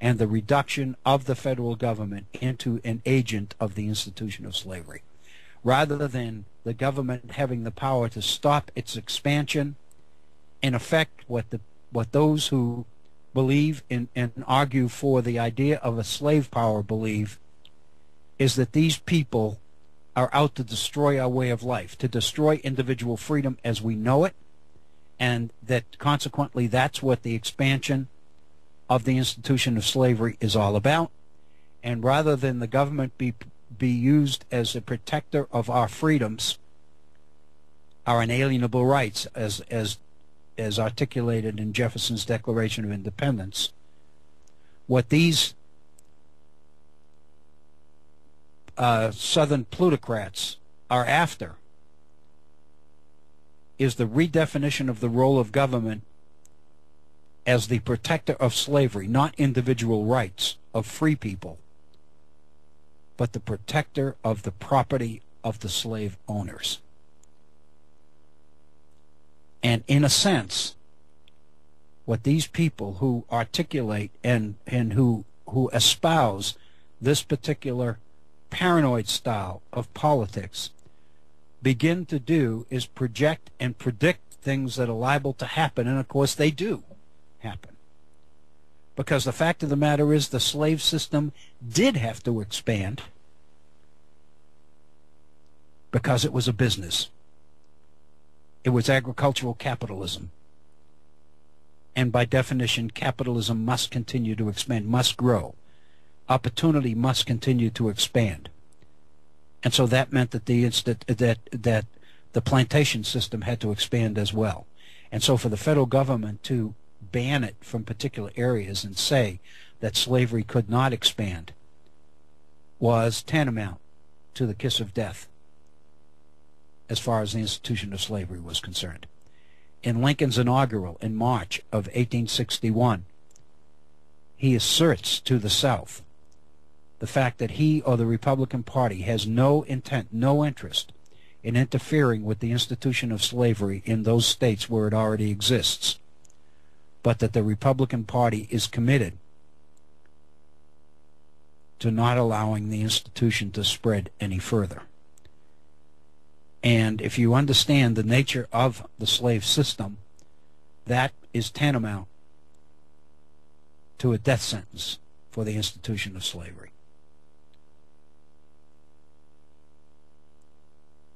and the reduction of the federal government into an agent of the institution of slavery. Rather than the government having the power to stop its expansion, in effect, what the what those who believe in and argue for the idea of a slave power believe is that these people are out to destroy our way of life, to destroy individual freedom as we know it, and that consequently that's what the expansion of the institution of slavery is all about. And rather than the government be be used as a protector of our freedoms, our inalienable rights, as as as articulated in Jefferson's Declaration of Independence, what these uh, Southern plutocrats are after is the redefinition of the role of government as the protector of slavery, not individual rights of free people, but the protector of the property of the slave owners. And in a sense, what these people who articulate and, and who, who espouse this particular paranoid style of politics begin to do is project and predict things that are liable to happen, and of course they do happen. Because the fact of the matter is the slave system did have to expand because it was a business. It was agricultural capitalism. And by definition, capitalism must continue to expand, must grow. Opportunity must continue to expand. And so that meant that the, that, that the plantation system had to expand as well. And so for the federal government to ban it from particular areas and say that slavery could not expand was tantamount to the kiss of death as far as the institution of slavery was concerned. In Lincoln's inaugural in March of eighteen sixty-one, he asserts to the South the fact that he or the Republican Party has no intent, no interest in interfering with the institution of slavery in those states where it already exists, but that the Republican Party is committed to not allowing the institution to spread any further. And if you understand the nature of the slave system, that is tantamount to a death sentence for the institution of slavery.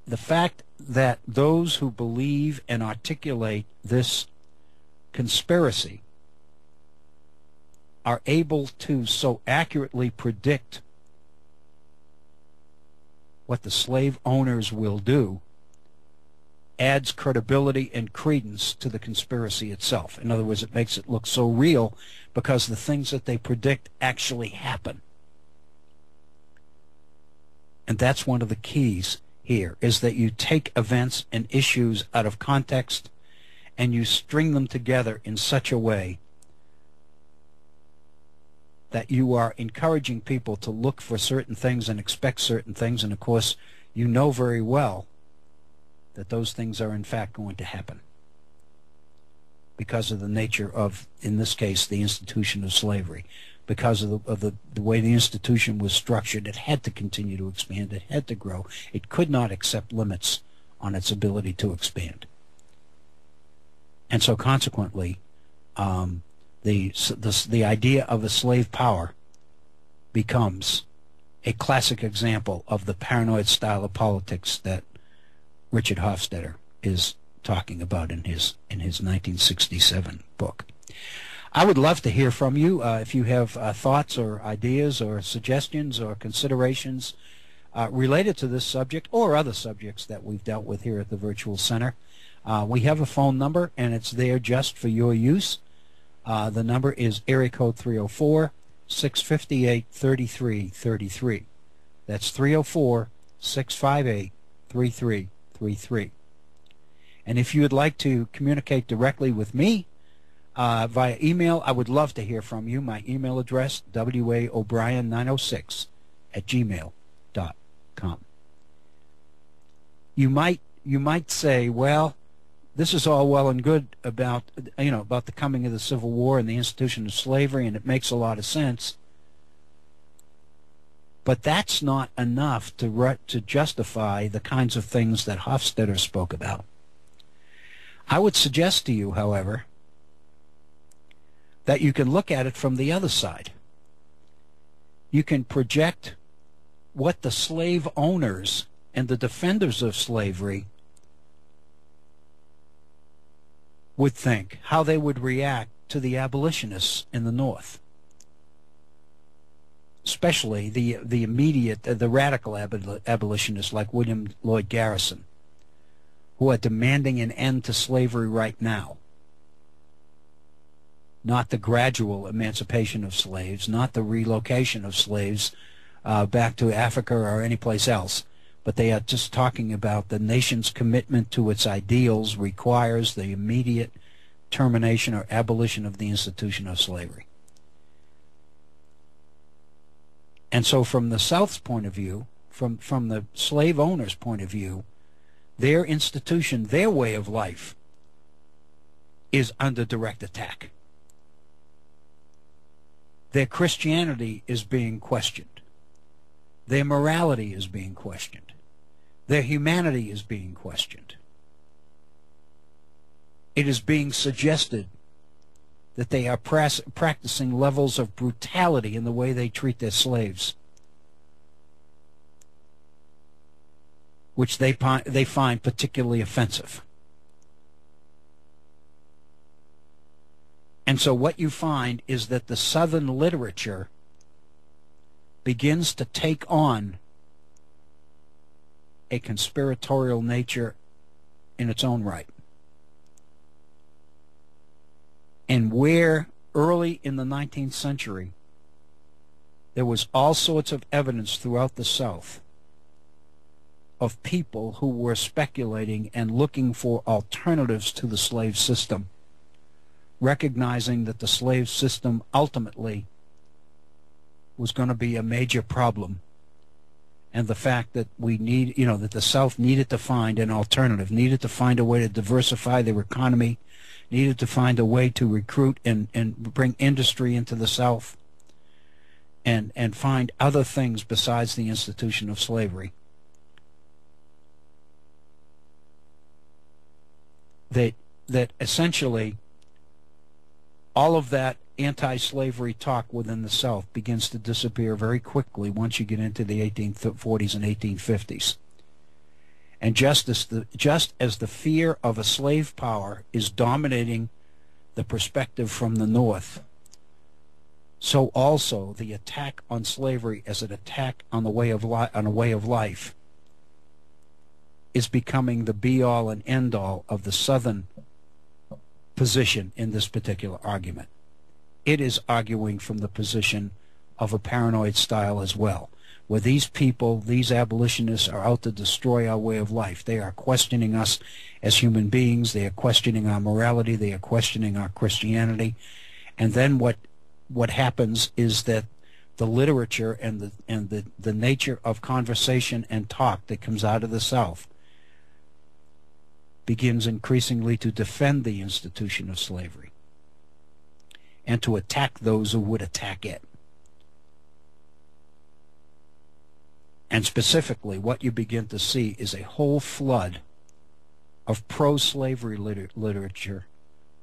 The fact that those who believe and articulate this conspiracy are able to so accurately predict what the slave owners will do adds credibility and credence to the conspiracy itself. In other words, it makes it look so real because the things that they predict actually happen. And that's one of the keys here, is that you take events and issues out of context and you string them together in such a way that you are encouraging people to look for certain things and expect certain things, and of course you know very well that those things are in fact going to happen because of the nature of, in this case, the institution of slavery. Because of the, of the, the way the institution was structured, it had to continue to expand, it had to grow, it could not accept limits on its ability to expand. And so consequently, um, the, the, the idea of a slave power becomes a classic example of the paranoid style of politics that Richard Hofstadter is talking about in his, in his nineteen sixty-seven book. I would love to hear from you uh, if you have uh, thoughts or ideas or suggestions or considerations uh, related to this subject or other subjects that we've dealt with here at the Virtual Center. Uh, we have a phone number, and it's there just for your use. Uh, the number is area code three oh four, six five eight, three three three three. That's three oh four, six five eight, three three three three. And if you would like to communicate directly with me uh, via email, I would love to hear from you. My email address, w a o'brien nine oh six at gmail dot com. You might, you might say, well, this is all well and good about, you know, about the coming of the Civil War and the institution of slavery, and it makes a lot of sense. But that's not enough to re to justify the kinds of things that Hofstadter spoke about. I would suggest to you, however, that you can look at it from the other side. You can project what the slave owners and the defenders of slavery would think, how they would react to the abolitionists in the North, especially the the immediate, the radical abolitionists like William Lloyd Garrison, who are demanding an end to slavery right now, not the gradual emancipation of slaves, not the relocation of slaves uh, back to Africa or any place else. But they are just talking about the nation's commitment to its ideals requires the immediate termination or abolition of the institution of slavery. And so from the South's point of view, from, from the slave owner's point of view, their institution, their way of life is under direct attack. Their Christianity is being questioned. Their morality is being questioned. Their humanity is being questioned. It is being suggested that they are practicing levels of brutality in the way they treat their slaves, which they, they find particularly offensive. And so what you find is that the Southern literature begins to take on a conspiratorial nature in its own right. And where early in the nineteenth century there was all sorts of evidence throughout the South of people who were speculating and looking for alternatives to the slave system, recognizing that the slave system ultimately was going to be a major problem, and the fact that we need, you know, that the South needed to find an alternative, needed to find a way to diversify their economy, needed to find a way to recruit and, and bring industry into the South, and, and find other things besides the institution of slavery. That, that essentially all of that anti-slavery talk within the South begins to disappear very quickly once you get into the eighteen forties and eighteen fifties. And just as the, just as the fear of a slave power is dominating the perspective from the North, so also the attack on slavery as an attack on the way of li on a way of life is becoming the be-all and end-all of the Southern position in this particular argument. It is arguing from the position of a paranoid style as well, where these people, these abolitionists, are out to destroy our way of life. They are questioning us as human beings. They are questioning our morality. They are questioning our Christianity. And then what what happens is that the literature and the and the, the nature of conversation and talk that comes out of the South begins increasingly to defend the institution of slavery and to attack those who would attack it. And specifically, what you begin to see is a whole flood of pro-slavery liter literature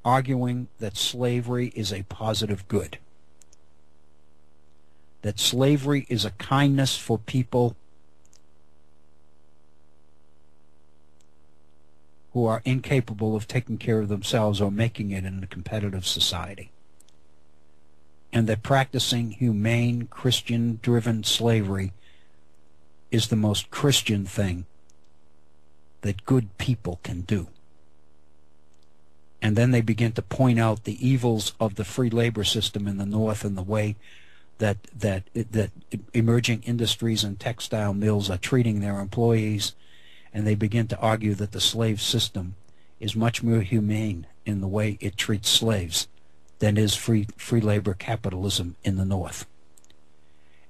arguing that slavery is a positive good, that slavery is a kindness for people who are incapable of taking care of themselves or making it in a competitive society, and that practicing humane, Christian-driven slavery is the most Christian thing that good people can do. And then they begin to point out the evils of the free labor system in the North and the way that that that emerging industries and textile mills are treating their employees, and they begin to argue that the slave system is much more humane in the way it treats slaves than is free free labor capitalism in the North.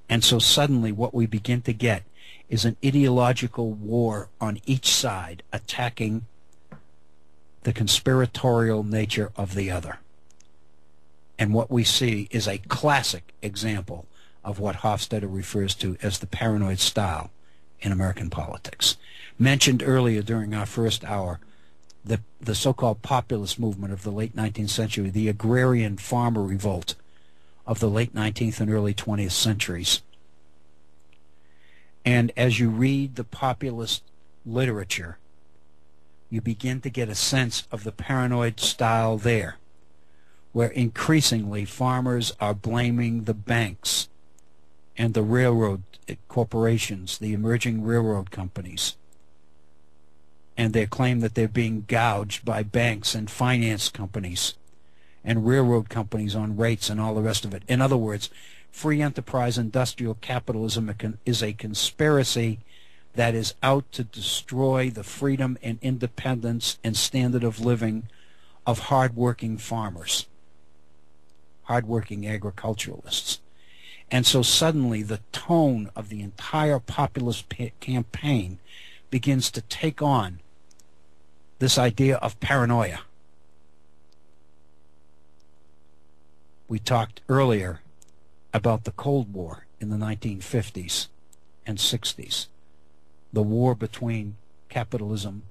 And so suddenly what we begin to get is an ideological war on each side attacking the conspiratorial nature of the other. And what we see is a classic example of what Hofstadter refers to as the paranoid style in American politics. Mentioned earlier during our first hour, the, the so-called populist movement of the late nineteenth century, the agrarian farmer revolt of the late nineteenth and early twentieth centuries. And as you read the populist literature, you begin to get a sense of the paranoid style there, where increasingly farmers are blaming the banks and the railroad corporations, the emerging railroad companies, and they claim that they're being gouged by banks and finance companies and railroad companies on rates and all the rest of it. In other words, free enterprise industrial capitalism is a conspiracy that is out to destroy the freedom and independence and standard of living of hard-working farmers, hard-working agriculturalists. And so suddenly the tone of the entire populist campaign begins to take on this idea of paranoia. We talked earlier about the Cold War in the nineteen fifties and sixties, the war between capitalism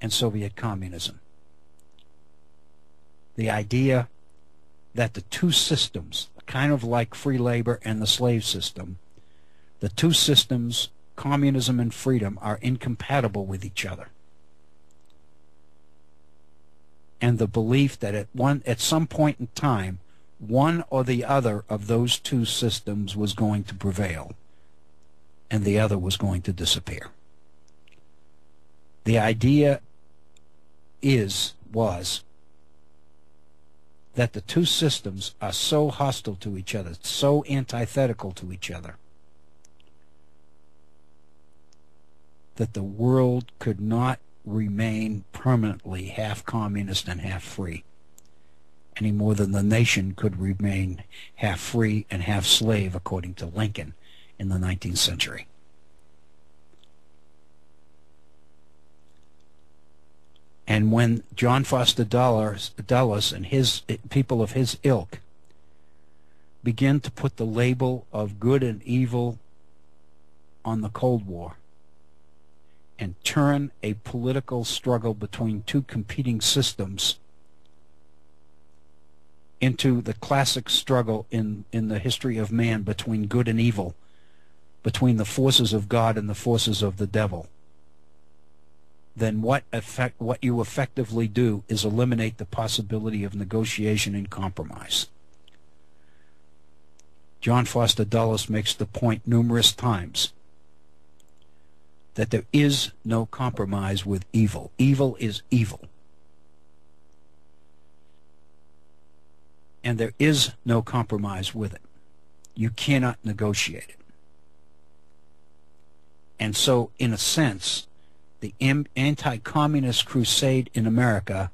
and Soviet communism. The idea that the two systems, kind of like free labor and the slave system, the two systems, communism and freedom, are incompatible with each other. And the belief that at one, at some point in time, one or the other of those two systems was going to prevail, and the other was going to disappear. The idea is, was, that the two systems are so hostile to each other, so antithetical to each other, that the world could not remain permanently half communist and half free, any more than the nation could remain half free and half slave, according to Lincoln in the nineteenth century. And when John Foster Dulles, Dulles and his people of his ilk begin to put the label of good and evil on the Cold War and turn a political struggle between two competing systems into the classic struggle in, in the history of man between good and evil, between the forces of God and the forces of the devil, then what, effect, what you effectively do is eliminate the possibility of negotiation and compromise. John Foster Dulles makes the point numerous times that there is no compromise with evil. Evil is evil. And there is no compromise with it. You cannot negotiate it. And so, in a sense, the anti-communist crusade in America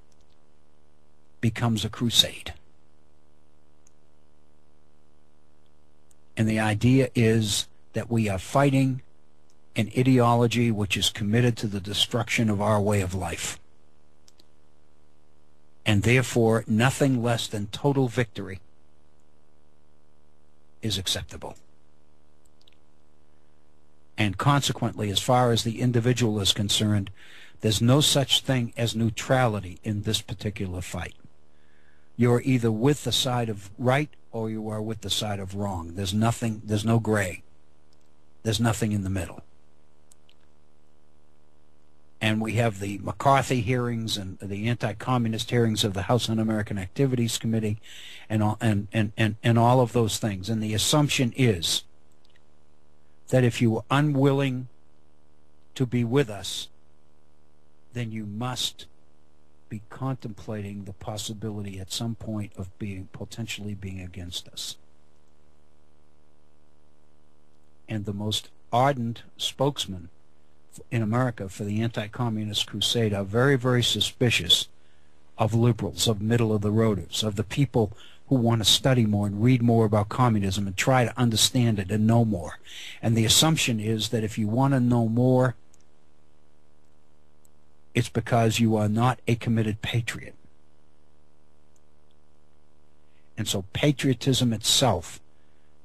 becomes a crusade. And the idea is that we are fighting an ideology which is committed to the destruction of our way of life. And therefore, nothing less than total victory is acceptable. And consequently, as far as the individual is concerned, there's no such thing as neutrality in this particular fight. You're either with the side of right or you are with the side of wrong. There's nothing, there's no gray. There's nothing in the middle. And we have the McCarthy hearings and the anti-communist hearings of the House Un-American Activities Committee and all, and, and, and, and all of those things. And the assumption is that if you are unwilling to be with us, then you must be contemplating the possibility at some point of being potentially being against us. And the most ardent spokesman in America for the anti-communist crusade are very, very suspicious of liberals, of middle-of-the-roaders, of the people who want to study more and read more about communism and try to understand it and know more. And the assumption is that if you want to know more, it's because you are not a committed patriot. And so patriotism itself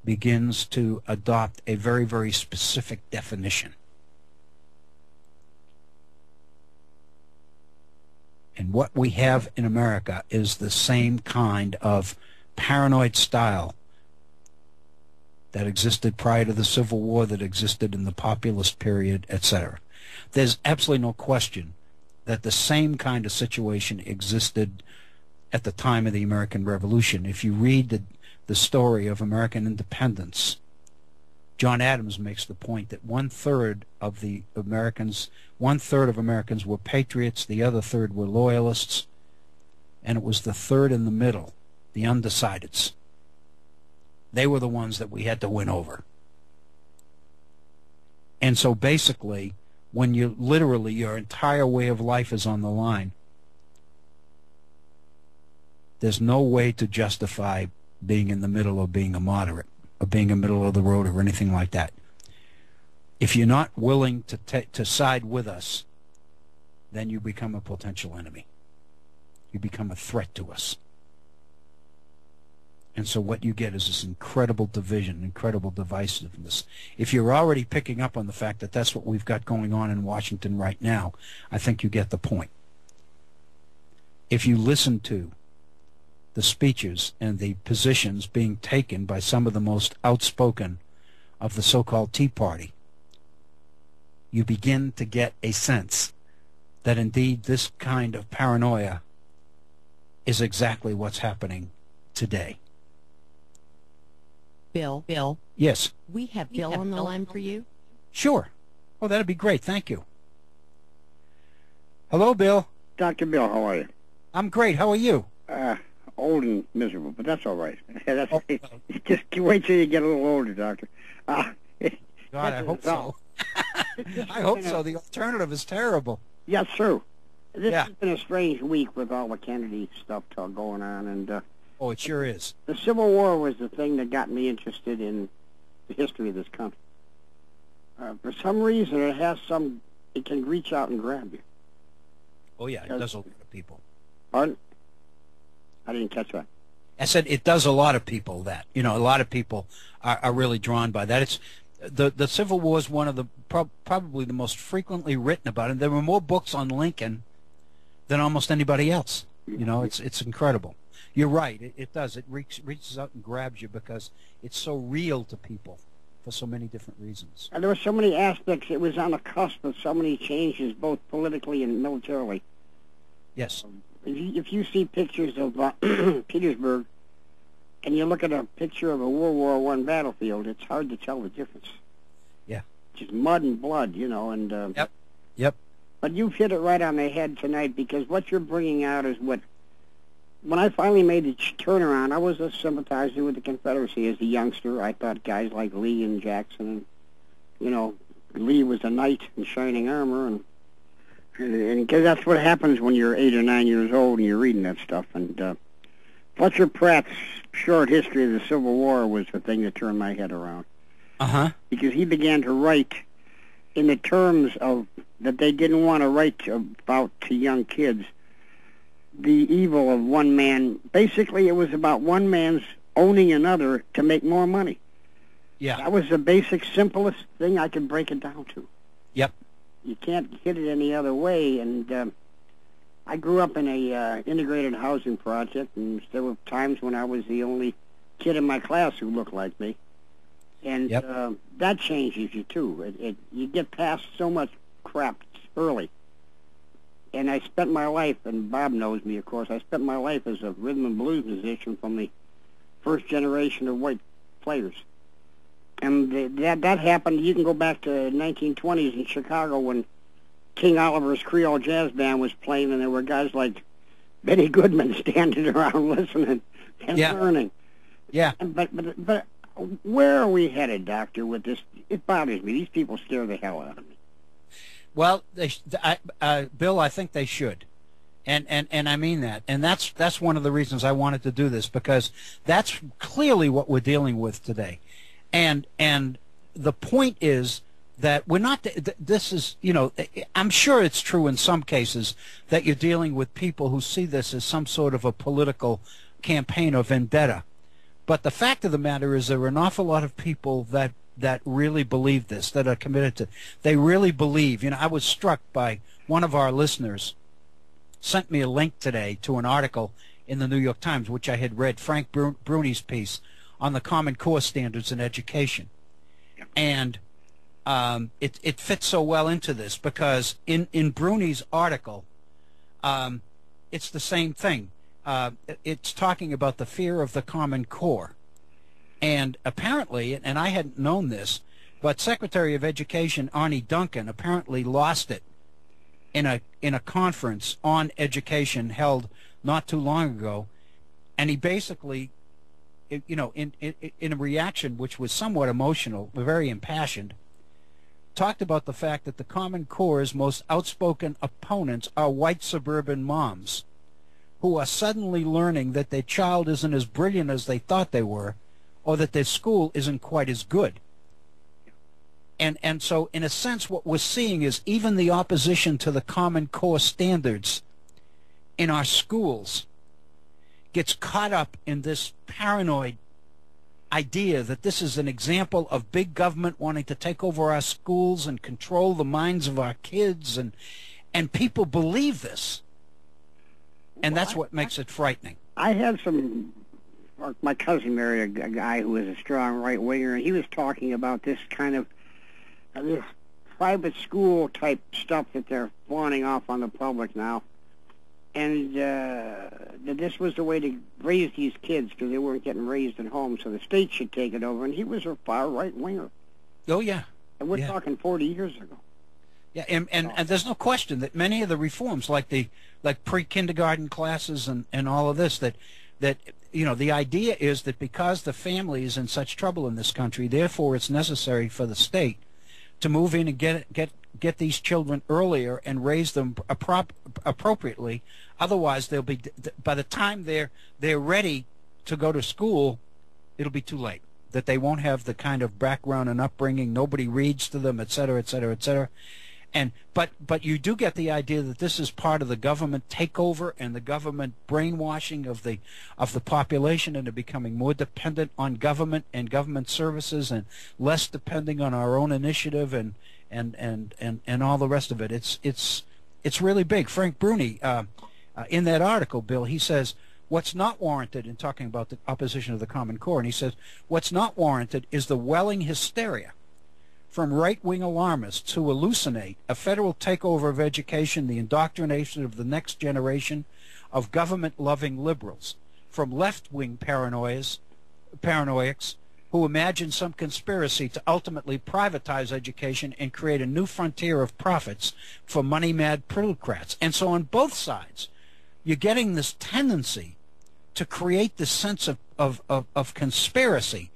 begins to adopt a very, very specific definition. And what we have in America is the same kind of paranoid style that existed prior to the Civil War, that existed in the populist period, et cetera. There's absolutely no question that the same kind of situation existed at the time of the American Revolution. If you read the, the story of American independence, John Adams makes the point that one-third of the Americans, one-third of Americans were patriots, the other third were loyalists, and it was the third in the middle, the undecideds. They were the ones that we had to win over. And so basically, when you literally, your entire way of life is on the line, there's no way to justify being in the middle or being a moderate, or being a middle of the road or anything like that. If you're not willing to, to side with us, then you become a potential enemy. You become a threat to us. And so what you get is this incredible division, incredible divisiveness. If you're already picking up on the fact that that's what we've got going on in Washington right now, I think you get the point. If you listen to the speeches and the positions being taken by some of the most outspoken of the so-called Tea Party, you begin to get a sense that indeed this kind of paranoia is exactly what's happening today. Bill, Bill. Yes. We have Bill on the line for you. Sure. Well, that'd be great. Thank you. Hello, Bill. Doctor Bill, how are you? I'm great. How are you? Uh, old and miserable, but that's all right. that's, oh, it, well. Just wait till you get a little older, Doctor. Uh, God, I hope so. I hope so. The alternative is terrible. Yes, sir. This yeah. has been a strange week with all the Kennedy stuff going on, and uh, oh, it sure is. The Civil War was the thing that got me interested in the history of this country. Uh, for some reason, it has some. It can reach out and grab you. Oh yeah, it does a lot of people. Pardon? I didn't catch that. I said it does a lot of people. That you know, a lot of people are, are really drawn by that. It's the the Civil War is one of the pro probably the most frequently written about, and there were more books on Lincoln than almost anybody else. You know, it's it's incredible. You're right. It, it does. It reach, reaches out and grabs you because it's so real to people for so many different reasons. And there were so many aspects. It was on the cusp of so many changes, both politically and militarily. Yes. Um, if, you, if you see pictures of uh, Petersburg, and you look at a picture of a World War One battlefield, it's hard to tell the difference. Yeah. Just mud and blood, you know. And uh, yep. Yep. But you've hit it right on the head tonight, because what you're bringing out is what... When I finally made the turnaround, I was a sympathizer with the Confederacy as a youngster. I thought guys like Lee and Jackson, and, you know, Lee was a knight in shining armor, and because that's what happens when you're eight or nine years old and you're reading that stuff. And uh, Fletcher Pratt's short history of the Civil War was the thing that turned my head around. Uh-huh. Because he began to write in the terms of... that they didn't want to write about to young kids the evil of one man. Basically, it was about one man's owning another to make more money. Yeah. That was the basic, simplest thing I could break it down to. Yep. You can't hit it any other way. And um, I grew up in a uh, integrated housing project, and there were times when I was the only kid in my class who looked like me. And yep. uh, that changes you, too. It, it, you get past so much crap early. And I spent my life, and Bob knows me, of course, I spent my life as a rhythm and blues musician from the first generation of white players. And the, that that happened, you can go back to nineteen twenties in Chicago when King Oliver's Creole Jazz Band was playing, and there were guys like Benny Goodman standing around listening and yeah. learning. Yeah. And, but, but, but where are we headed, Doctor, with this? It bothers me. These people scare the hell out of me. Well, they, I, uh, Bill, I think they should, and and and I mean that, and that's that's one of the reasons I wanted to do this, because that's clearly what we're dealing with today, and and the point is that we're not. This is, you know, I'm sure it's true in some cases that you're dealing with people who see this as some sort of a political campaign or vendetta, but the fact of the matter is there are an awful lot of people that. that really believe this, that are committed to, they really believe. You know, I was struck by one of our listeners sent me a link today to an article in the New York Times, which I had read, Frank Bruni's piece on the Common Core standards in education. And um, it, it fits so well into this, because in, in Bruni's article, um, it's the same thing. Uh, it's talking about the fear of the Common Core. And apparently, and I hadn't known this, but Secretary of Education Arne Duncan apparently lost it in a in a conference on education held not too long ago, and he basically, you know, in in, in a reaction which was somewhat emotional, very impassioned, talked about the fact that the Common Core's most outspoken opponents are white suburban moms, who are suddenly learning that their child isn't as brilliant as they thought they were, or that their school isn't quite as good. And and so in a sense what we're seeing is even the opposition to the Common Core standards in our schools gets caught up in this paranoid idea that this is an example of big government wanting to take over our schools and control the minds of our kids, and and people believe this, and well, that's what I, makes I, it frightening. I had some, my cousin married a guy who was a strong right-winger, and he was talking about this kind of uh, this private school type stuff that they're fawning off on the public now, and uh, that this was the way to raise these kids because they weren't getting raised at home, so the state should take it over. And he was a far right winger. Oh yeah, and we're yeah. talking forty years ago. Yeah, and and, and there's no question that many of the reforms, like the like pre-kindergarten classes and and all of this, that that you know the idea is that because the family is in such trouble in this country, therefore it's necessary for the state to move in and get get. get these children earlier and raise them appro appropriately. Otherwise, they'll be by the time they're they're ready to go to school, it'll be too late. That they won't have the kind of background and upbringing. Nobody reads to them, et cetera, et cetera, et cetera. And but but you do get the idea that this is part of the government takeover and the government brainwashing of the of the population into becoming more dependent on government and government services and less depending on our own initiative and. And, and and and all the rest of it. It's it's it's really big. Frank Bruni, uh, uh, in that article, Bill, he says what's not warranted in talking about the opposition of the Common Core, and he says what's not warranted is the welling hysteria from right-wing alarmists who hallucinate a federal takeover of education, the indoctrination of the next generation of government-loving liberals, from left-wing paranoias, paranoiacs. Who imagine some conspiracy to ultimately privatize education and create a new frontier of profits for money-mad plutocrats. And so on both sides, you're getting this tendency to create this sense of, of, of, of conspiracy.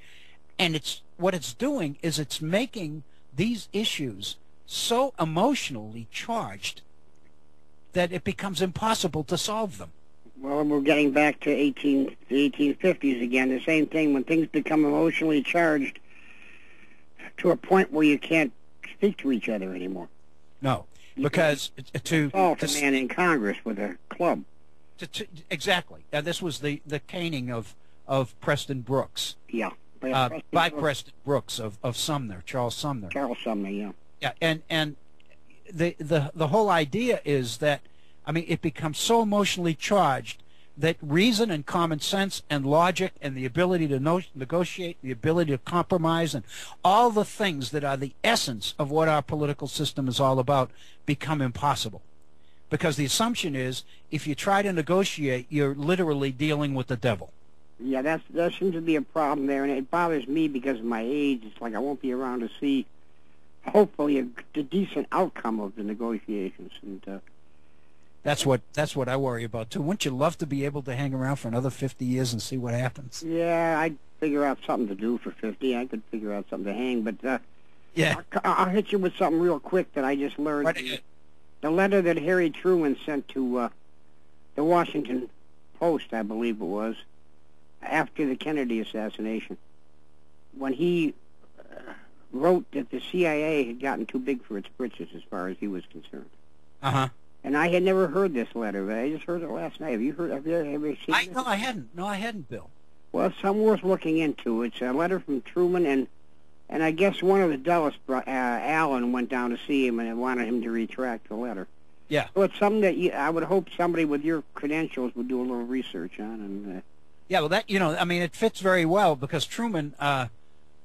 And it's what it's doing is it's making these issues so emotionally charged that it becomes impossible to solve them. Well, and we're getting back to eighteen, the eighteen fifties again, the same thing when things become emotionally charged to a point where you can't speak to each other anymore. No, you because to... assault to, a man in Congress with a club. To, to, exactly. Uh, this was the, the caning of, of Preston Brooks. Yeah. By, uh, Preston, by Brooks. Preston Brooks of, of Sumner, Charles Sumner. Charles Sumner, yeah. Yeah, and, and the, the, the whole idea is that I mean, it becomes so emotionally charged that reason and common sense and logic and the ability to no negotiate, the ability to compromise, and all the things that are the essence of what our political system is all about become impossible. Because the assumption is if you try to negotiate, you're literally dealing with the devil. Yeah, that's, that seems to be a problem there, and it bothers me because of my age. It's like I won't be around to see, hopefully, a, a decent outcome of the negotiations. And, uh, That's what that's what I worry about too. Wouldn't you love to be able to hang around for another fifty years and see what happens? Yeah, I'd figure out something to do for fifty. I could figure out something to hang, but uh, yeah, I'll, I'll hit you with something real quick that I just learned. What? The letter that Harry Truman sent to uh, the Washington Post, I believe it was, after the Kennedy assassination, when he uh, wrote that the C I A had gotten too big for its britches as far as he was concerned. Uh huh. And I had never heard this letter, but I just heard it last night. Have you heard? Have you ever seen it? No, I hadn't. No, I hadn't, Bill. Well, it's something worth looking into. It's a letter from Truman, and and I guess one of the Dulles, uh, Allen, went down to see him and wanted him to retract the letter. Yeah. So it's something that you, I would hope somebody with your credentials would do a little research on. And uh, yeah, well, that you know, I mean, it fits very well because Truman, uh,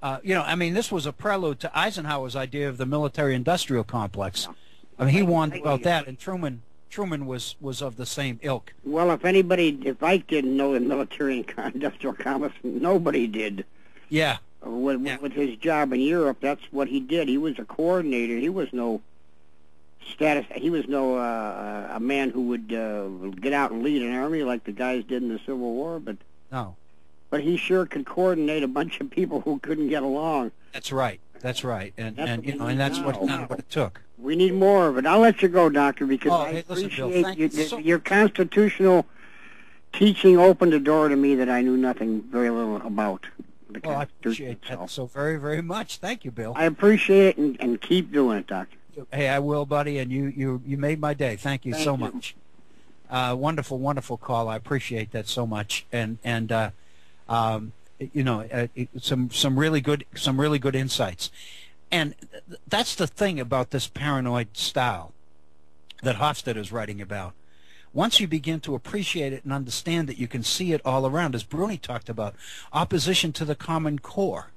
uh, you know, I mean, this was a prelude to Eisenhower's idea of the military-industrial complex. Yeah. I mean, he warned about that, and Truman Truman was was of the same ilk. Well, if anybody, if Ike didn't know the military and industrial complex, nobody did. Yeah. With, yeah. With his job in Europe, that's what he did. He was a coordinator. He was no status. He was no uh, a man who would uh, get out and lead an army like the guys did in the Civil War. But no. But he sure could coordinate a bunch of people who couldn't get along. That's right. That's right, and that's and you know, and that's now. what not what it took. We need more of it. I'll let you go, Doctor, because oh, I hey, listen, appreciate Bill, you, you so your constitutional teaching opened a door to me that I knew nothing, very little about. The well, I appreciate itself. that so very, very much. Thank you, Bill. I appreciate it, and, and keep doing it, Doctor. Hey, I will, buddy, and you you you made my day. Thank you Thank so you. much. Uh, wonderful, wonderful call. I appreciate that so much. And and uh, um, you know, uh, some some really good some really good insights. And that's the thing about this paranoid style that Hofstadter is writing about. Once you begin to appreciate it and understand it, you can see it all around. As Bruni talked about, opposition to the common core.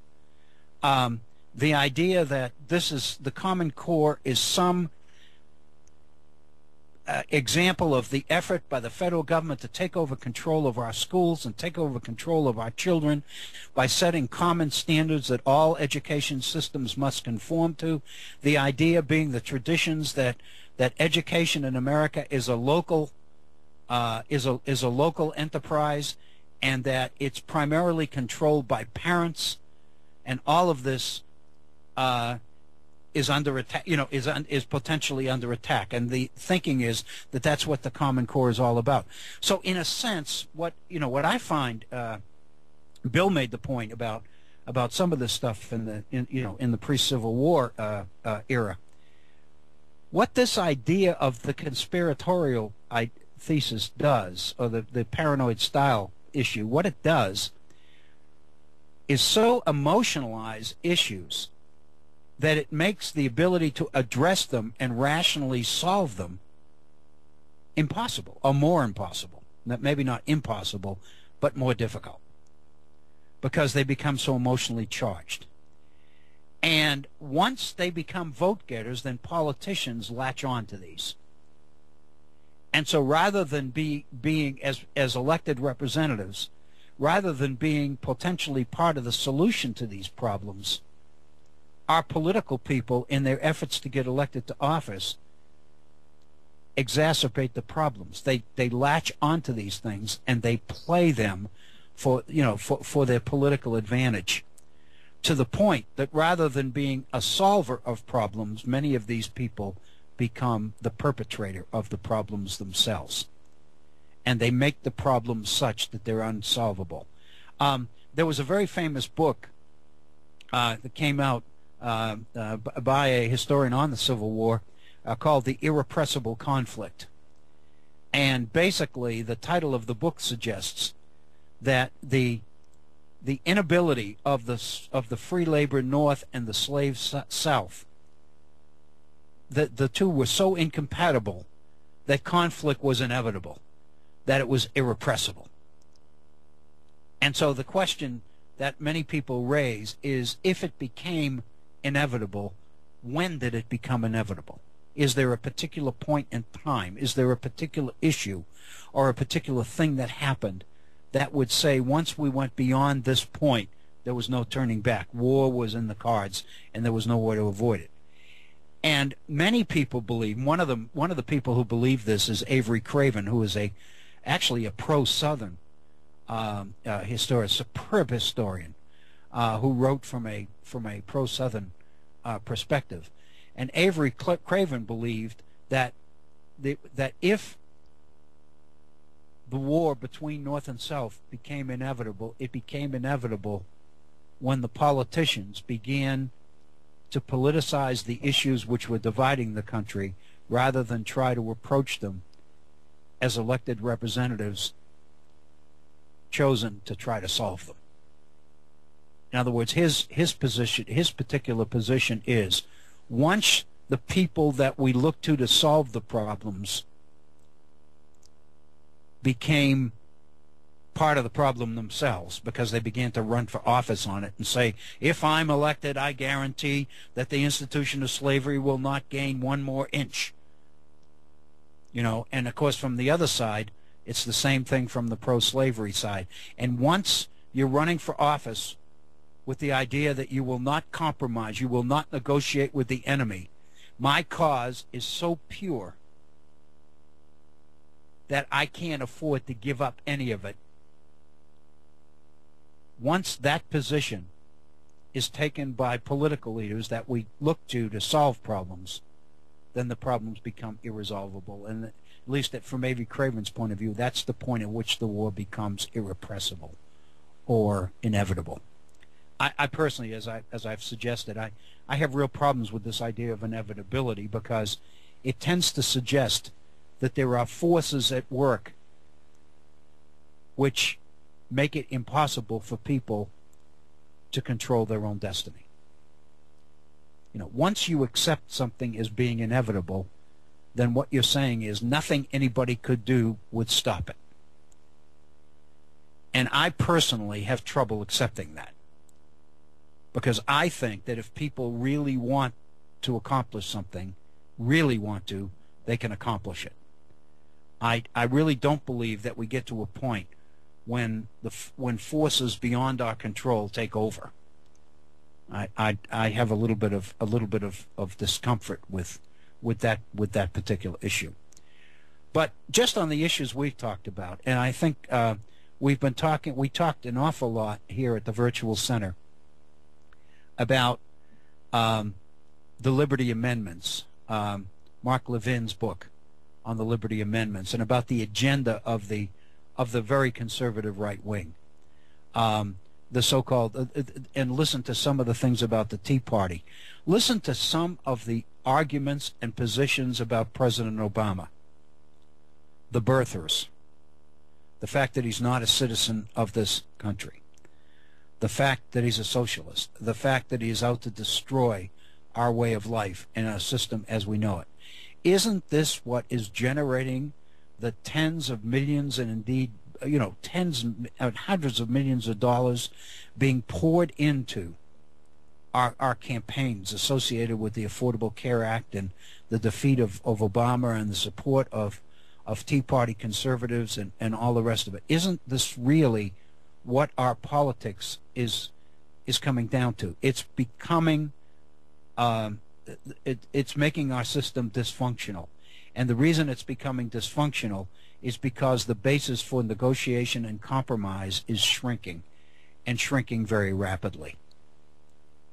Um, the idea that this is the common core is some uh, example of the effort by the federal government to take over control of our schools and take over control of our children by setting common standards that all education systems must conform to. The idea being the traditions that that education in America is a local uh, is a is a local enterprise, and that it's primarily controlled by parents. And all of this uh, is under attack. You know, is un is potentially under attack. And the thinking is that that's what the Common Core is all about. So, in a sense, what you know, what I find, uh, Bill made the point about about some of this stuff in the in, you know in the pre-Civil War uh, uh, era. What this idea of the conspiratorial I thesis does, or the the paranoid style issue, what it does. Is so emotionalize issues that it makes the ability to address them and rationally solve them impossible, or more impossible. Maybe not impossible, but more difficult, because they become so emotionally charged. And once they become vote-getters, then politicians latch on to these. And so rather than be being as, as elected representatives, rather than being potentially part of the solution to these problems, our political people, in their efforts to get elected to office, exacerbate the problems. They they latch onto these things and they play them for you know for, for their political advantage, to the point that rather than being a solver of problems, many of these people become the perpetrator of the problems themselves. And they make the problems such that they're unsolvable. Um, there was a very famous book uh, that came out uh, uh, by a historian on the Civil War uh, called The Irrepressible Conflict. And basically, the title of the book suggests that the the inability of the of the free labor North and the slave South, that the two were so incompatible that conflict was inevitable, that it was irrepressible. And so the question that many people raise is, if it became inevitable, when did it become inevitable? Is there a particular point in time? Is there a particular issue or a particular thing that happened that would say, once we went beyond this point, there was no turning back? War was in the cards, and there was no way to avoid it. And many people believe, one of them, one of the people who believe this is Avery Craven, who is a actually a pro-Southern um, uh, historian, superb historian, uh, who wrote from a from a pro-Southern uh, perspective. And Avery Craven believed that the, that if the war between North and South became inevitable, it became inevitable when the politicians began to politicize the issues which were dividing the country, rather than try to approach them as elected representatives chosen to try to solve them. In other words, his his position, his particular position is, once the people that we look to to solve the problems became part of the problem themselves, because they began to run for office on it and say, if I'm elected, I guarantee that the institution of slavery will not gain one more inch. You know, and of course, from the other side, it's the same thing from the pro-slavery side. And once you're running for office with the idea that you will not compromise, you will not negotiate with the enemy, my cause is so pure that I can't afford to give up any of it. Once that position is taken by political leaders that we look to to solve problems, then the problems become irresolvable. And at least that from Avery Craven's point of view, that's the point at which the war becomes irrepressible or inevitable. I, I personally, as, I, as I've suggested, I, I have real problems with this idea of inevitability, because it tends to suggest that there are forces at work which make it impossible for people to control their own destiny. You know, once you accept something as being inevitable, then what you're saying is nothing anybody could do would stop it. And I personally have trouble accepting that, because I think that if people really want to accomplish something, really want to, they can accomplish it. I, I really don't believe that we get to a point when the when forces beyond our control take over. I, I, I have a little bit of a little bit of, of discomfort with with that with that particular issue. But just on the issues we've talked about, and I think uh, we've been talking, we talked an awful lot here at the Virtual Center about um, the Liberty Amendments, um, Mark Levin's book on the Liberty Amendments, and about the agenda of the of the very conservative right wing, um, the so-called, uh, and listen to some of the things about the Tea Party. Listen to some of the arguments and positions about President Obama, the birthers, the fact that he's not a citizen of this country, the fact that he's a socialist, the fact that he is out to destroy our way of life and our system as we know it. Isn't this what is generating the tens of millions, and indeed, you know, tens and hundreds of millions of dollars being poured into our, our campaigns associated with the Affordable Care Act and the defeat of, of Obama and the support of, of Tea Party conservatives and, and all the rest of it? Isn't this really what our politics is, is coming down to? It's becoming, um, it, it's making our system dysfunctional. And the reason it's becoming dysfunctional is because the basis for negotiation and compromise is shrinking, and shrinking very rapidly.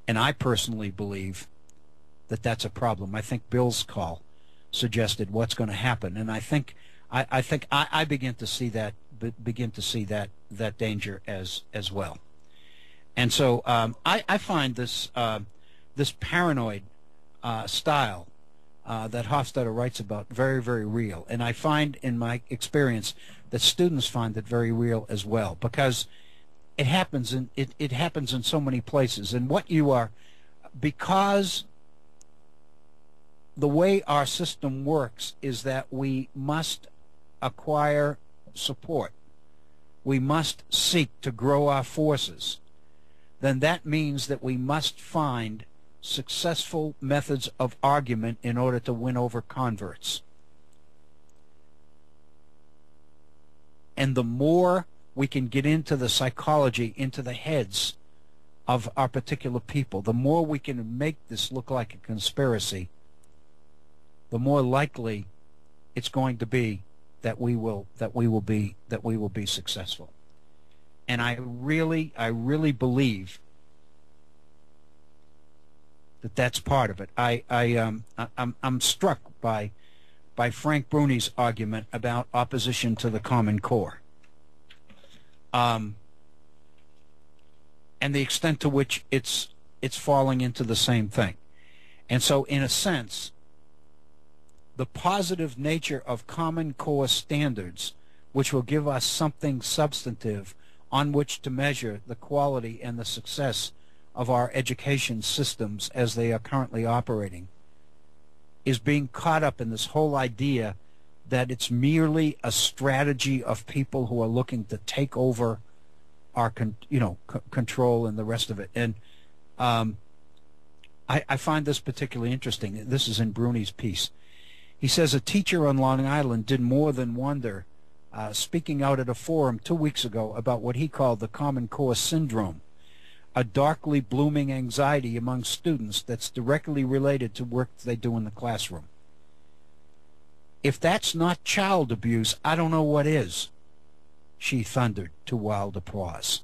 And I personally believe that that's a problem. I think Bill's call suggested what's going to happen, and I think I, I think I, I begin to see that begin to see that that danger as as well. And so um, I, I find this uh, this paranoid uh, style Uh, that Hofstadter writes about very, very real. And I find in my experience that students find it very real as well, because it happens in, it, it happens in so many places. And what you are, because the way our system works is that we must acquire support. We must seek to grow our forces. Then that means that we must find successful methods of argument in order to win over converts. And the more we can get into the psychology, into the heads of our particular people, the more we can make this look like a conspiracy, the more likely it's going to be that we will that we will be that we will be successful. And I really I really believe that that's part of it. I, I um I, I'm I'm struck by by Frank Bruni's argument about opposition to the Common Core, um, and the extent to which it's it's falling into the same thing. And so, in a sense, the positive nature of Common Core standards, which will give us something substantive on which to measure the quality and the success of our education systems as they are currently operating, is being caught up in this whole idea that it's merely a strategy of people who are looking to take over our con you know c control and the rest of it. And um, I, I find this particularly interesting. This is in Bruni's piece. He says, a teacher on Long Island did more than wonder, uh, speaking out at a forum two weeks ago about what he called the Common Core syndrome, a darkly blooming anxiety among students that's directly related to work they do in the classroom. If that's not child abuse, I don't know what is, she thundered to wild applause.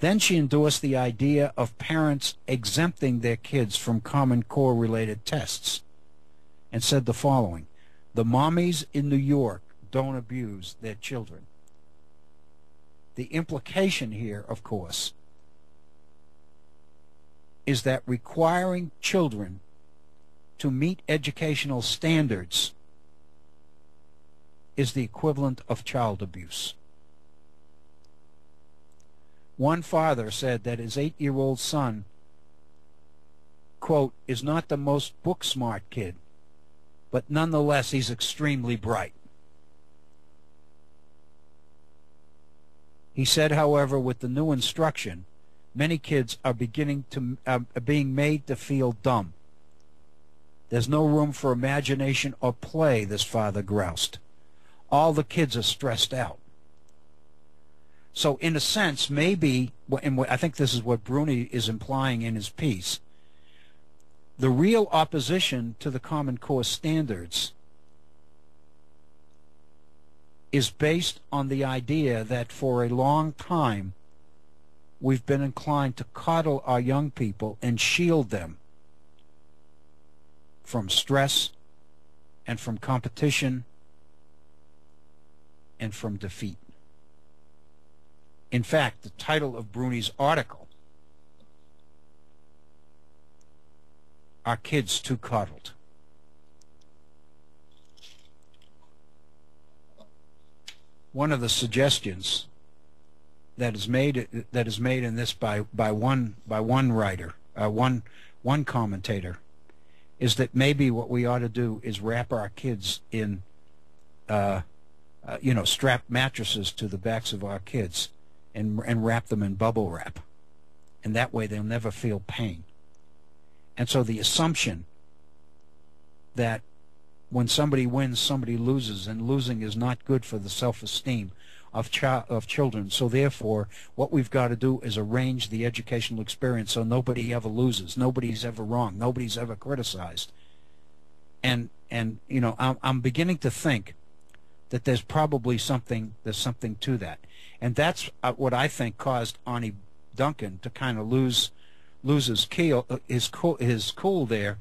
Then she endorsed the idea of parents exempting their kids from Common Core related tests and said the following: the mommies in New York don't abuse their children. The implication here, of course, is that requiring children to meet educational standards is the equivalent of child abuse. One father said that his eight-year-old son, quote, is not the most book-smart kid, but nonetheless he's extremely bright. He said, however, with the new instruction, many kids are beginning to uh, are being made to feel dumb. There's no room for imagination or play, this father groused. All the kids are stressed out. So in a sense, maybe, and I think this is what Bruni is implying in his piece, the real opposition to the Common Core standards is based on the idea that for a long time we've been inclined to coddle our young people and shield them from stress and from competition and from defeat. In fact, the title of Bruni's article, Are Kids Too Coddled? One of the suggestions that is made that is made in this by by one by one writer, uh, one one commentator, is that maybe what we ought to do is wrap our kids in, uh, uh, you know, strap mattresses to the backs of our kids, and and wrap them in bubble wrap, and that way they'll never feel pain. And so the assumption that when somebody wins, somebody loses, and losing is not good for the self-esteem of chi of children. So therefore, what we've got to do is arrange the educational experience so nobody ever loses, nobody's ever wrong, nobody's ever criticized. And and you know, I'm, I'm beginning to think that there's probably something there's something to that, and that's what I think caused Arne Duncan to kind of lose. loses keel, his, cool, his cool there,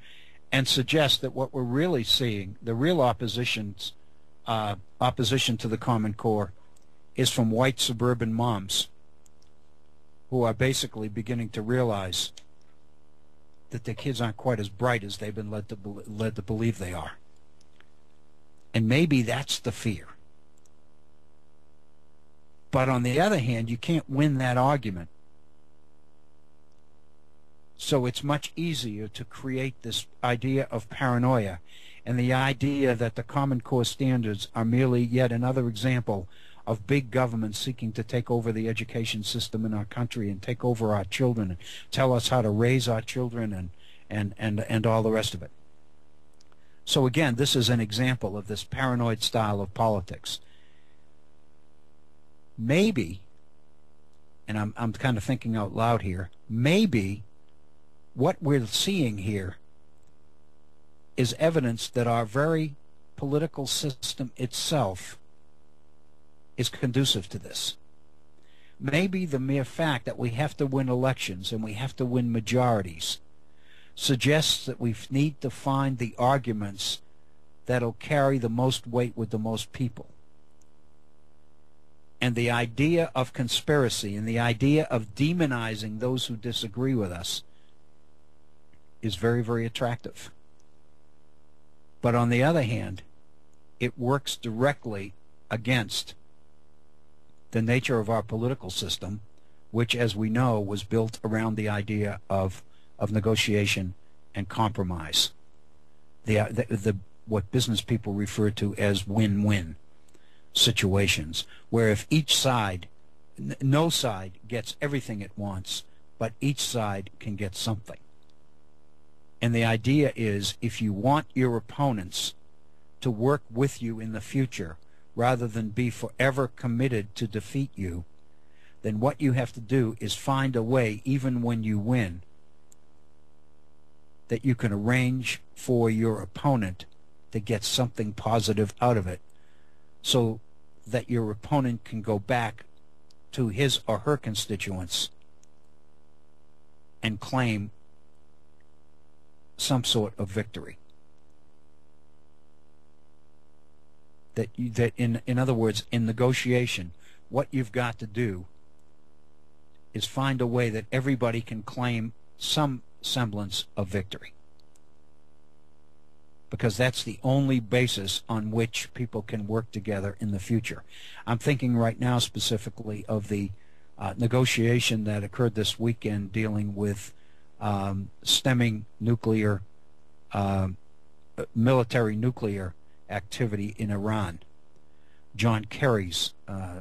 and suggests that what we're really seeing, the real opposition's, uh, opposition to the Common Core, is from white suburban moms who are basically beginning to realize that their kids aren't quite as bright as they've been led to, led to believe they are. And maybe that's the fear. But on the other hand, you can't win that argument. So it's much easier to create this idea of paranoia and the idea that the Common Core standards are merely yet another example of big government seeking to take over the education system in our country and take over our children and tell us how to raise our children and, and, and, and all the rest of it. So again, this is an example of this paranoid style of politics. Maybe, and I'm, I'm kind of thinking out loud here, maybe what we're seeing here is evidence that our very political system itself is conducive to this. Maybe the mere fact that we have to win elections and we have to win majorities suggests that we need to find the arguments that'll carry the most weight with the most people. And the idea of conspiracy and the idea of demonizing those who disagree with us is very, very attractive. But on the other hand, it works directly against the nature of our political system, which, as we know, was built around the idea of, of negotiation and compromise, the, the, the, what business people refer to as win-win situations, where if each side, n no side gets everything it wants, but each side can get something. And the idea is, if you want your opponents to work with you in the future rather than be forever committed to defeat you, then what you have to do is find a way, even when you win, that you can arrange for your opponent to get something positive out of it, so that your opponent can go back to his or her constituents and claim some sort of victory. That you, that in in other words, in negotiation, what you've got to do is find a way that everybody can claim some semblance of victory. because that's the only basis on which people can work together in the future. I'm thinking right now specifically of the uh, negotiation that occurred this weekend dealing with um, stemming nuclear, uh, military nuclear activity in Iran. John Kerry's, uh,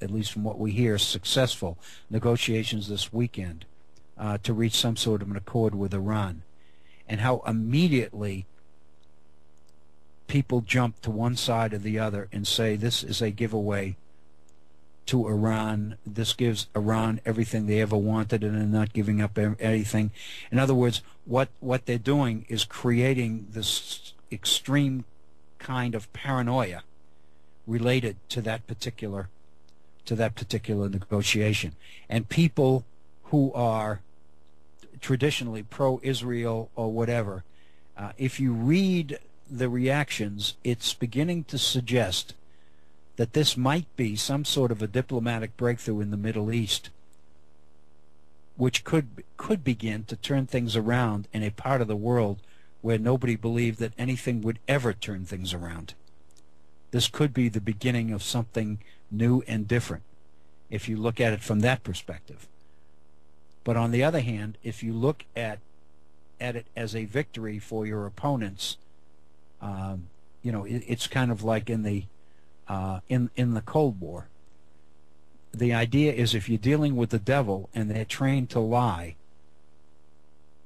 at least from what we hear, successful negotiations this weekend uh, to reach some sort of an accord with Iran, and how immediately people jump to one side or the other and say this is a giveaway to Iran, this gives Iran everything they ever wanted and they're not giving up anything. In other words, what, what they're doing is creating this extreme kind of paranoia related to that particular to that particular negotiation. And people who are traditionally pro-Israel or whatever, uh, if you read the reactions, it's beginning to suggest that this might be some sort of a diplomatic breakthrough in the Middle East, which could could begin to turn things around in a part of the world where nobody believed that anything would ever turn things around. This could be the beginning of something new and different if you look at it from that perspective. But on the other hand, if you look at at it as a victory for your opponents, um, you know, it, it's kind of like in the uh, in in the Cold War. The idea is if you're dealing with the devil and they're trained to lie,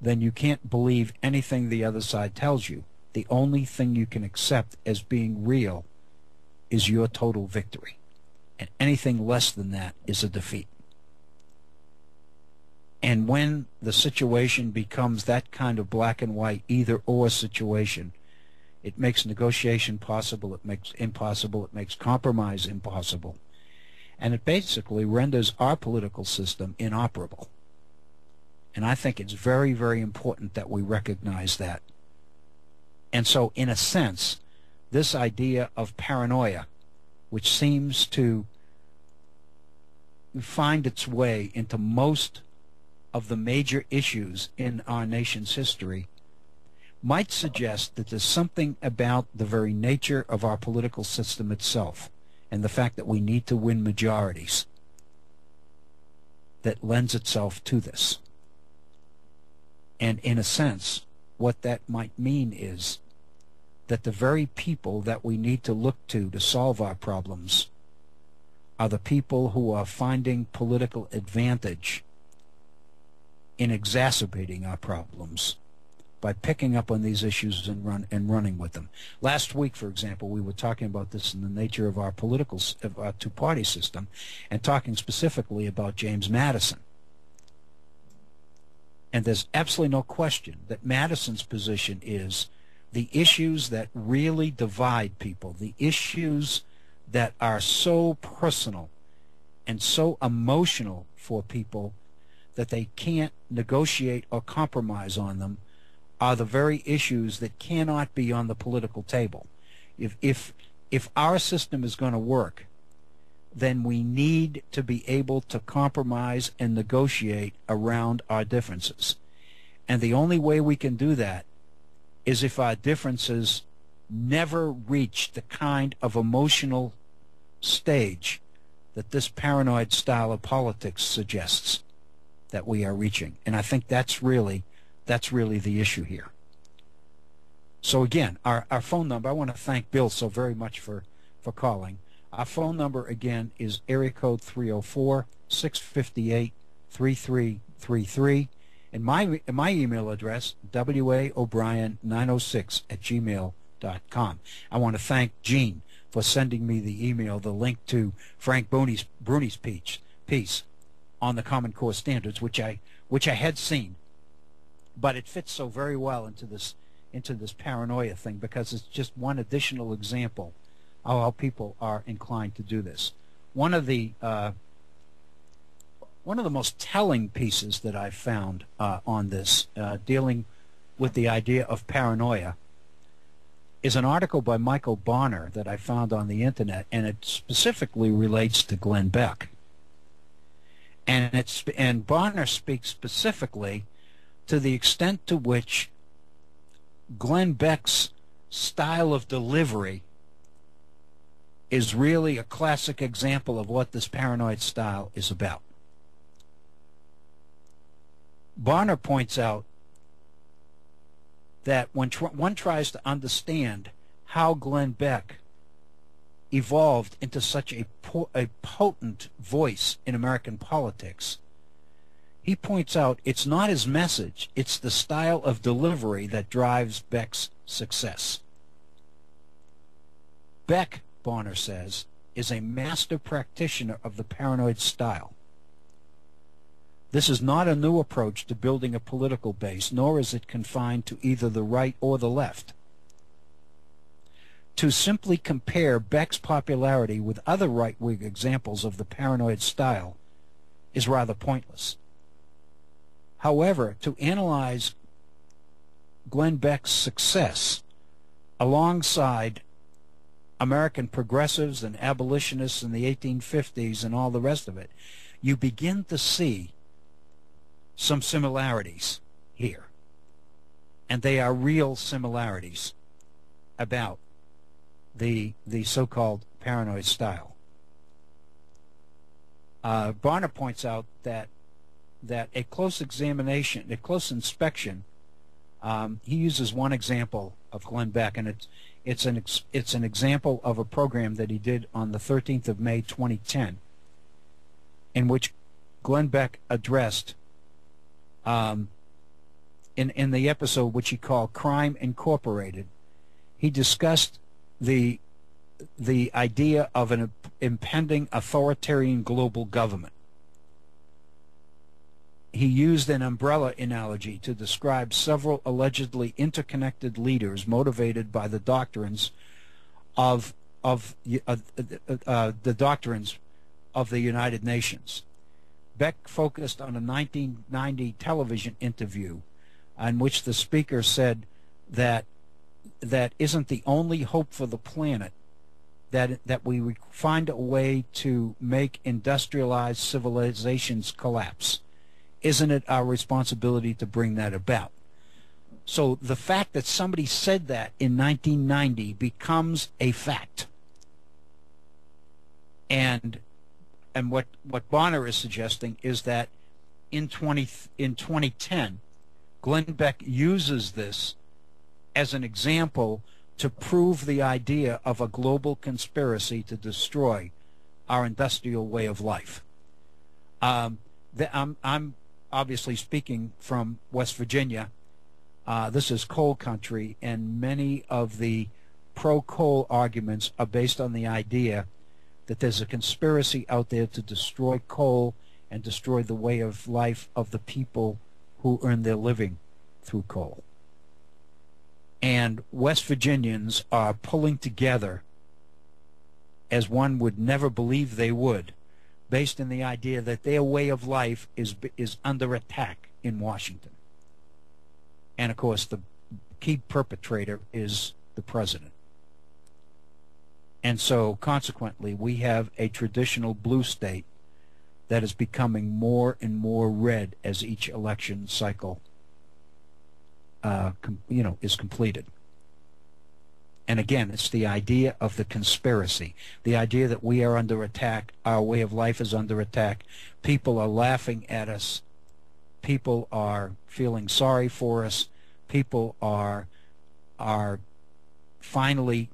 then you can't believe anything the other side tells you. The only thing you can accept as being real is your total victory, and anything less than that is a defeat. And when the situation becomes that kind of black and white either or situation, it makes negotiation possible, it makes impossible, it makes compromise impossible, and it basically renders our political system inoperable. And I think it's very, very important that we recognize that. And so in a sense, this idea of paranoia, which seems to find its way into most of the major issues in our nation's history, might suggest that there's something about the very nature of our political system itself and the fact that we need to win majorities that lends itself to this. And in a sense, what that might mean is that the very people that we need to look to to solve our problems are the people who are finding political advantage in exacerbating our problems by picking up on these issues and run and running with them. Last week, for example, we were talking about this in the nature of our political of our two-party system, and talking specifically about James Madison. And there's absolutely no question that Madison's position is the issues that really divide people, the issues that are so personal and so emotional for people that they can't negotiate or compromise on them, are the very issues that cannot be on the political table. If, if, if our system is going to work, then we need to be able to compromise and negotiate around our differences. And the only way we can do that is if our differences never reach the kind of emotional stage that this paranoid style of politics suggests that we are reaching. And I think that's really, that's really the issue here. So again, our, our phone number, I want to thank Bill so very much for, for calling. Our phone number again is area code three oh four, six five eight, three three three three. And my, my email address, w a o'brien nine oh six at gmail dot com. I want to thank Gene for sending me the email, the link to Frank Bruni's, Bruni's piece, piece on the Common Core Standards, which I, which I had seen. But it fits so very well into this, into this paranoia thing, because it's just one additional example of how people are inclined to do this. One of the... Uh, One of the most telling pieces that I've found uh, on this, uh, dealing with the idea of paranoia, is an article by Michael Bonner that I found on the internet, and it specifically relates to Glenn Beck. And it's and Bonner speaks specifically to the extent to which Glenn Beck's style of delivery is really a classic example of what this paranoid style is about. Bonner points out that when tr one tries to understand how Glenn Beck evolved into such a, po a potent voice in American politics, he points out it's not his message, it's the style of delivery that drives Beck's success. Beck, Bonner says, is a master practitioner of the paranoid style. This is not a new approach to building a political base, nor is it confined to either the right or the left. To simply compare Beck's popularity with other right-wing examples of the paranoid style is rather pointless. However, to analyze Glenn Beck's success alongside American progressives and abolitionists in the eighteen fifties and all the rest of it, you begin to see some similarities here, and they are real similarities about the the so-called paranoid style. Uh, Bonner points out that that a close examination, a close inspection, um, he uses one example of Glenn Beck, and it's it's an ex, it's an example of a program that he did on the thirteenth of May twenty ten, in which Glenn Beck addressed. Um, in, in the episode which he called Crime Incorporated, he discussed the, the idea of an impending authoritarian global government. He used an umbrella analogy to describe several allegedly interconnected leaders motivated by the doctrines of, of uh, uh, uh, the doctrines of the United Nations. Beck focused on a nineteen ninety television interview in which the speaker said that that isn't the only hope for the planet, that, that we find a way to make industrialized civilizations collapse. Isn't it our responsibility to bring that about? So the fact that somebody said that in nineteen ninety becomes a fact. And And what, what Bonner is suggesting is that in twenty in twenty ten, Glenn Beck uses this as an example to prove the idea of a global conspiracy to destroy our industrial way of life. Um, the, I'm, I'm obviously speaking from West Virginia. Uh, this is coal country, and many of the pro-coal arguments are based on the idea that there's a conspiracy out there to destroy coal and destroy the way of life of the people who earn their living through coal. And West Virginians are pulling together, as one would never believe they would, based on the idea that their way of life is, is under attack in Washington. And of course, the key perpetrator is the president. And so, consequently, we have a traditional blue state that is becoming more and more red as each election cycle, uh, com you know, is completed. And again, it's the idea of the conspiracy, the idea that we are under attack, our way of life is under attack, people are laughing at us, people are feeling sorry for us, people are, are finally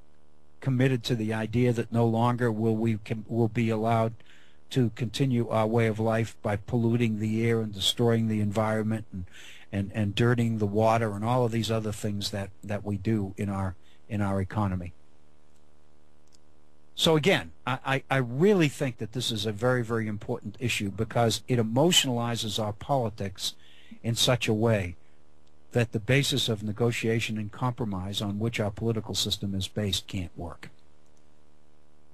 committed to the idea that no longer will we can, will be allowed to continue our way of life by polluting the air and destroying the environment and and and dirtying the water and all of these other things that that we do in our in our economy. So again, I I really think that this is a very very important issue, because it emotionalizes our politics in such a way that the basis of negotiation and compromise on which our political system is based can't work.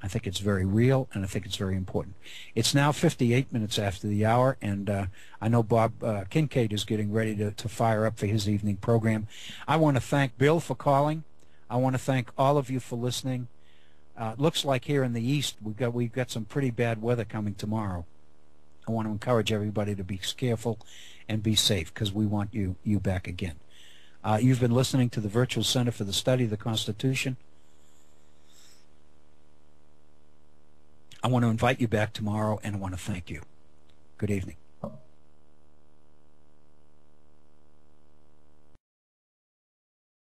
I think it's very real, and I think it's very important. It's now fifty-eight minutes after the hour, and uh, I know Bob uh, Kincaid is getting ready to, to fire up for his evening program. I want to thank Bill for calling. I want to thank all of you for listening. Uh, it looks like here in the East we've got, we've got some pretty bad weather coming tomorrow. I want to encourage everybody to be careful and be safe, because we want you you back again. Uh, you've been listening to the Virtual Center for the Study of the Constitution. I want to invite you back tomorrow, and I want to thank you. Good evening.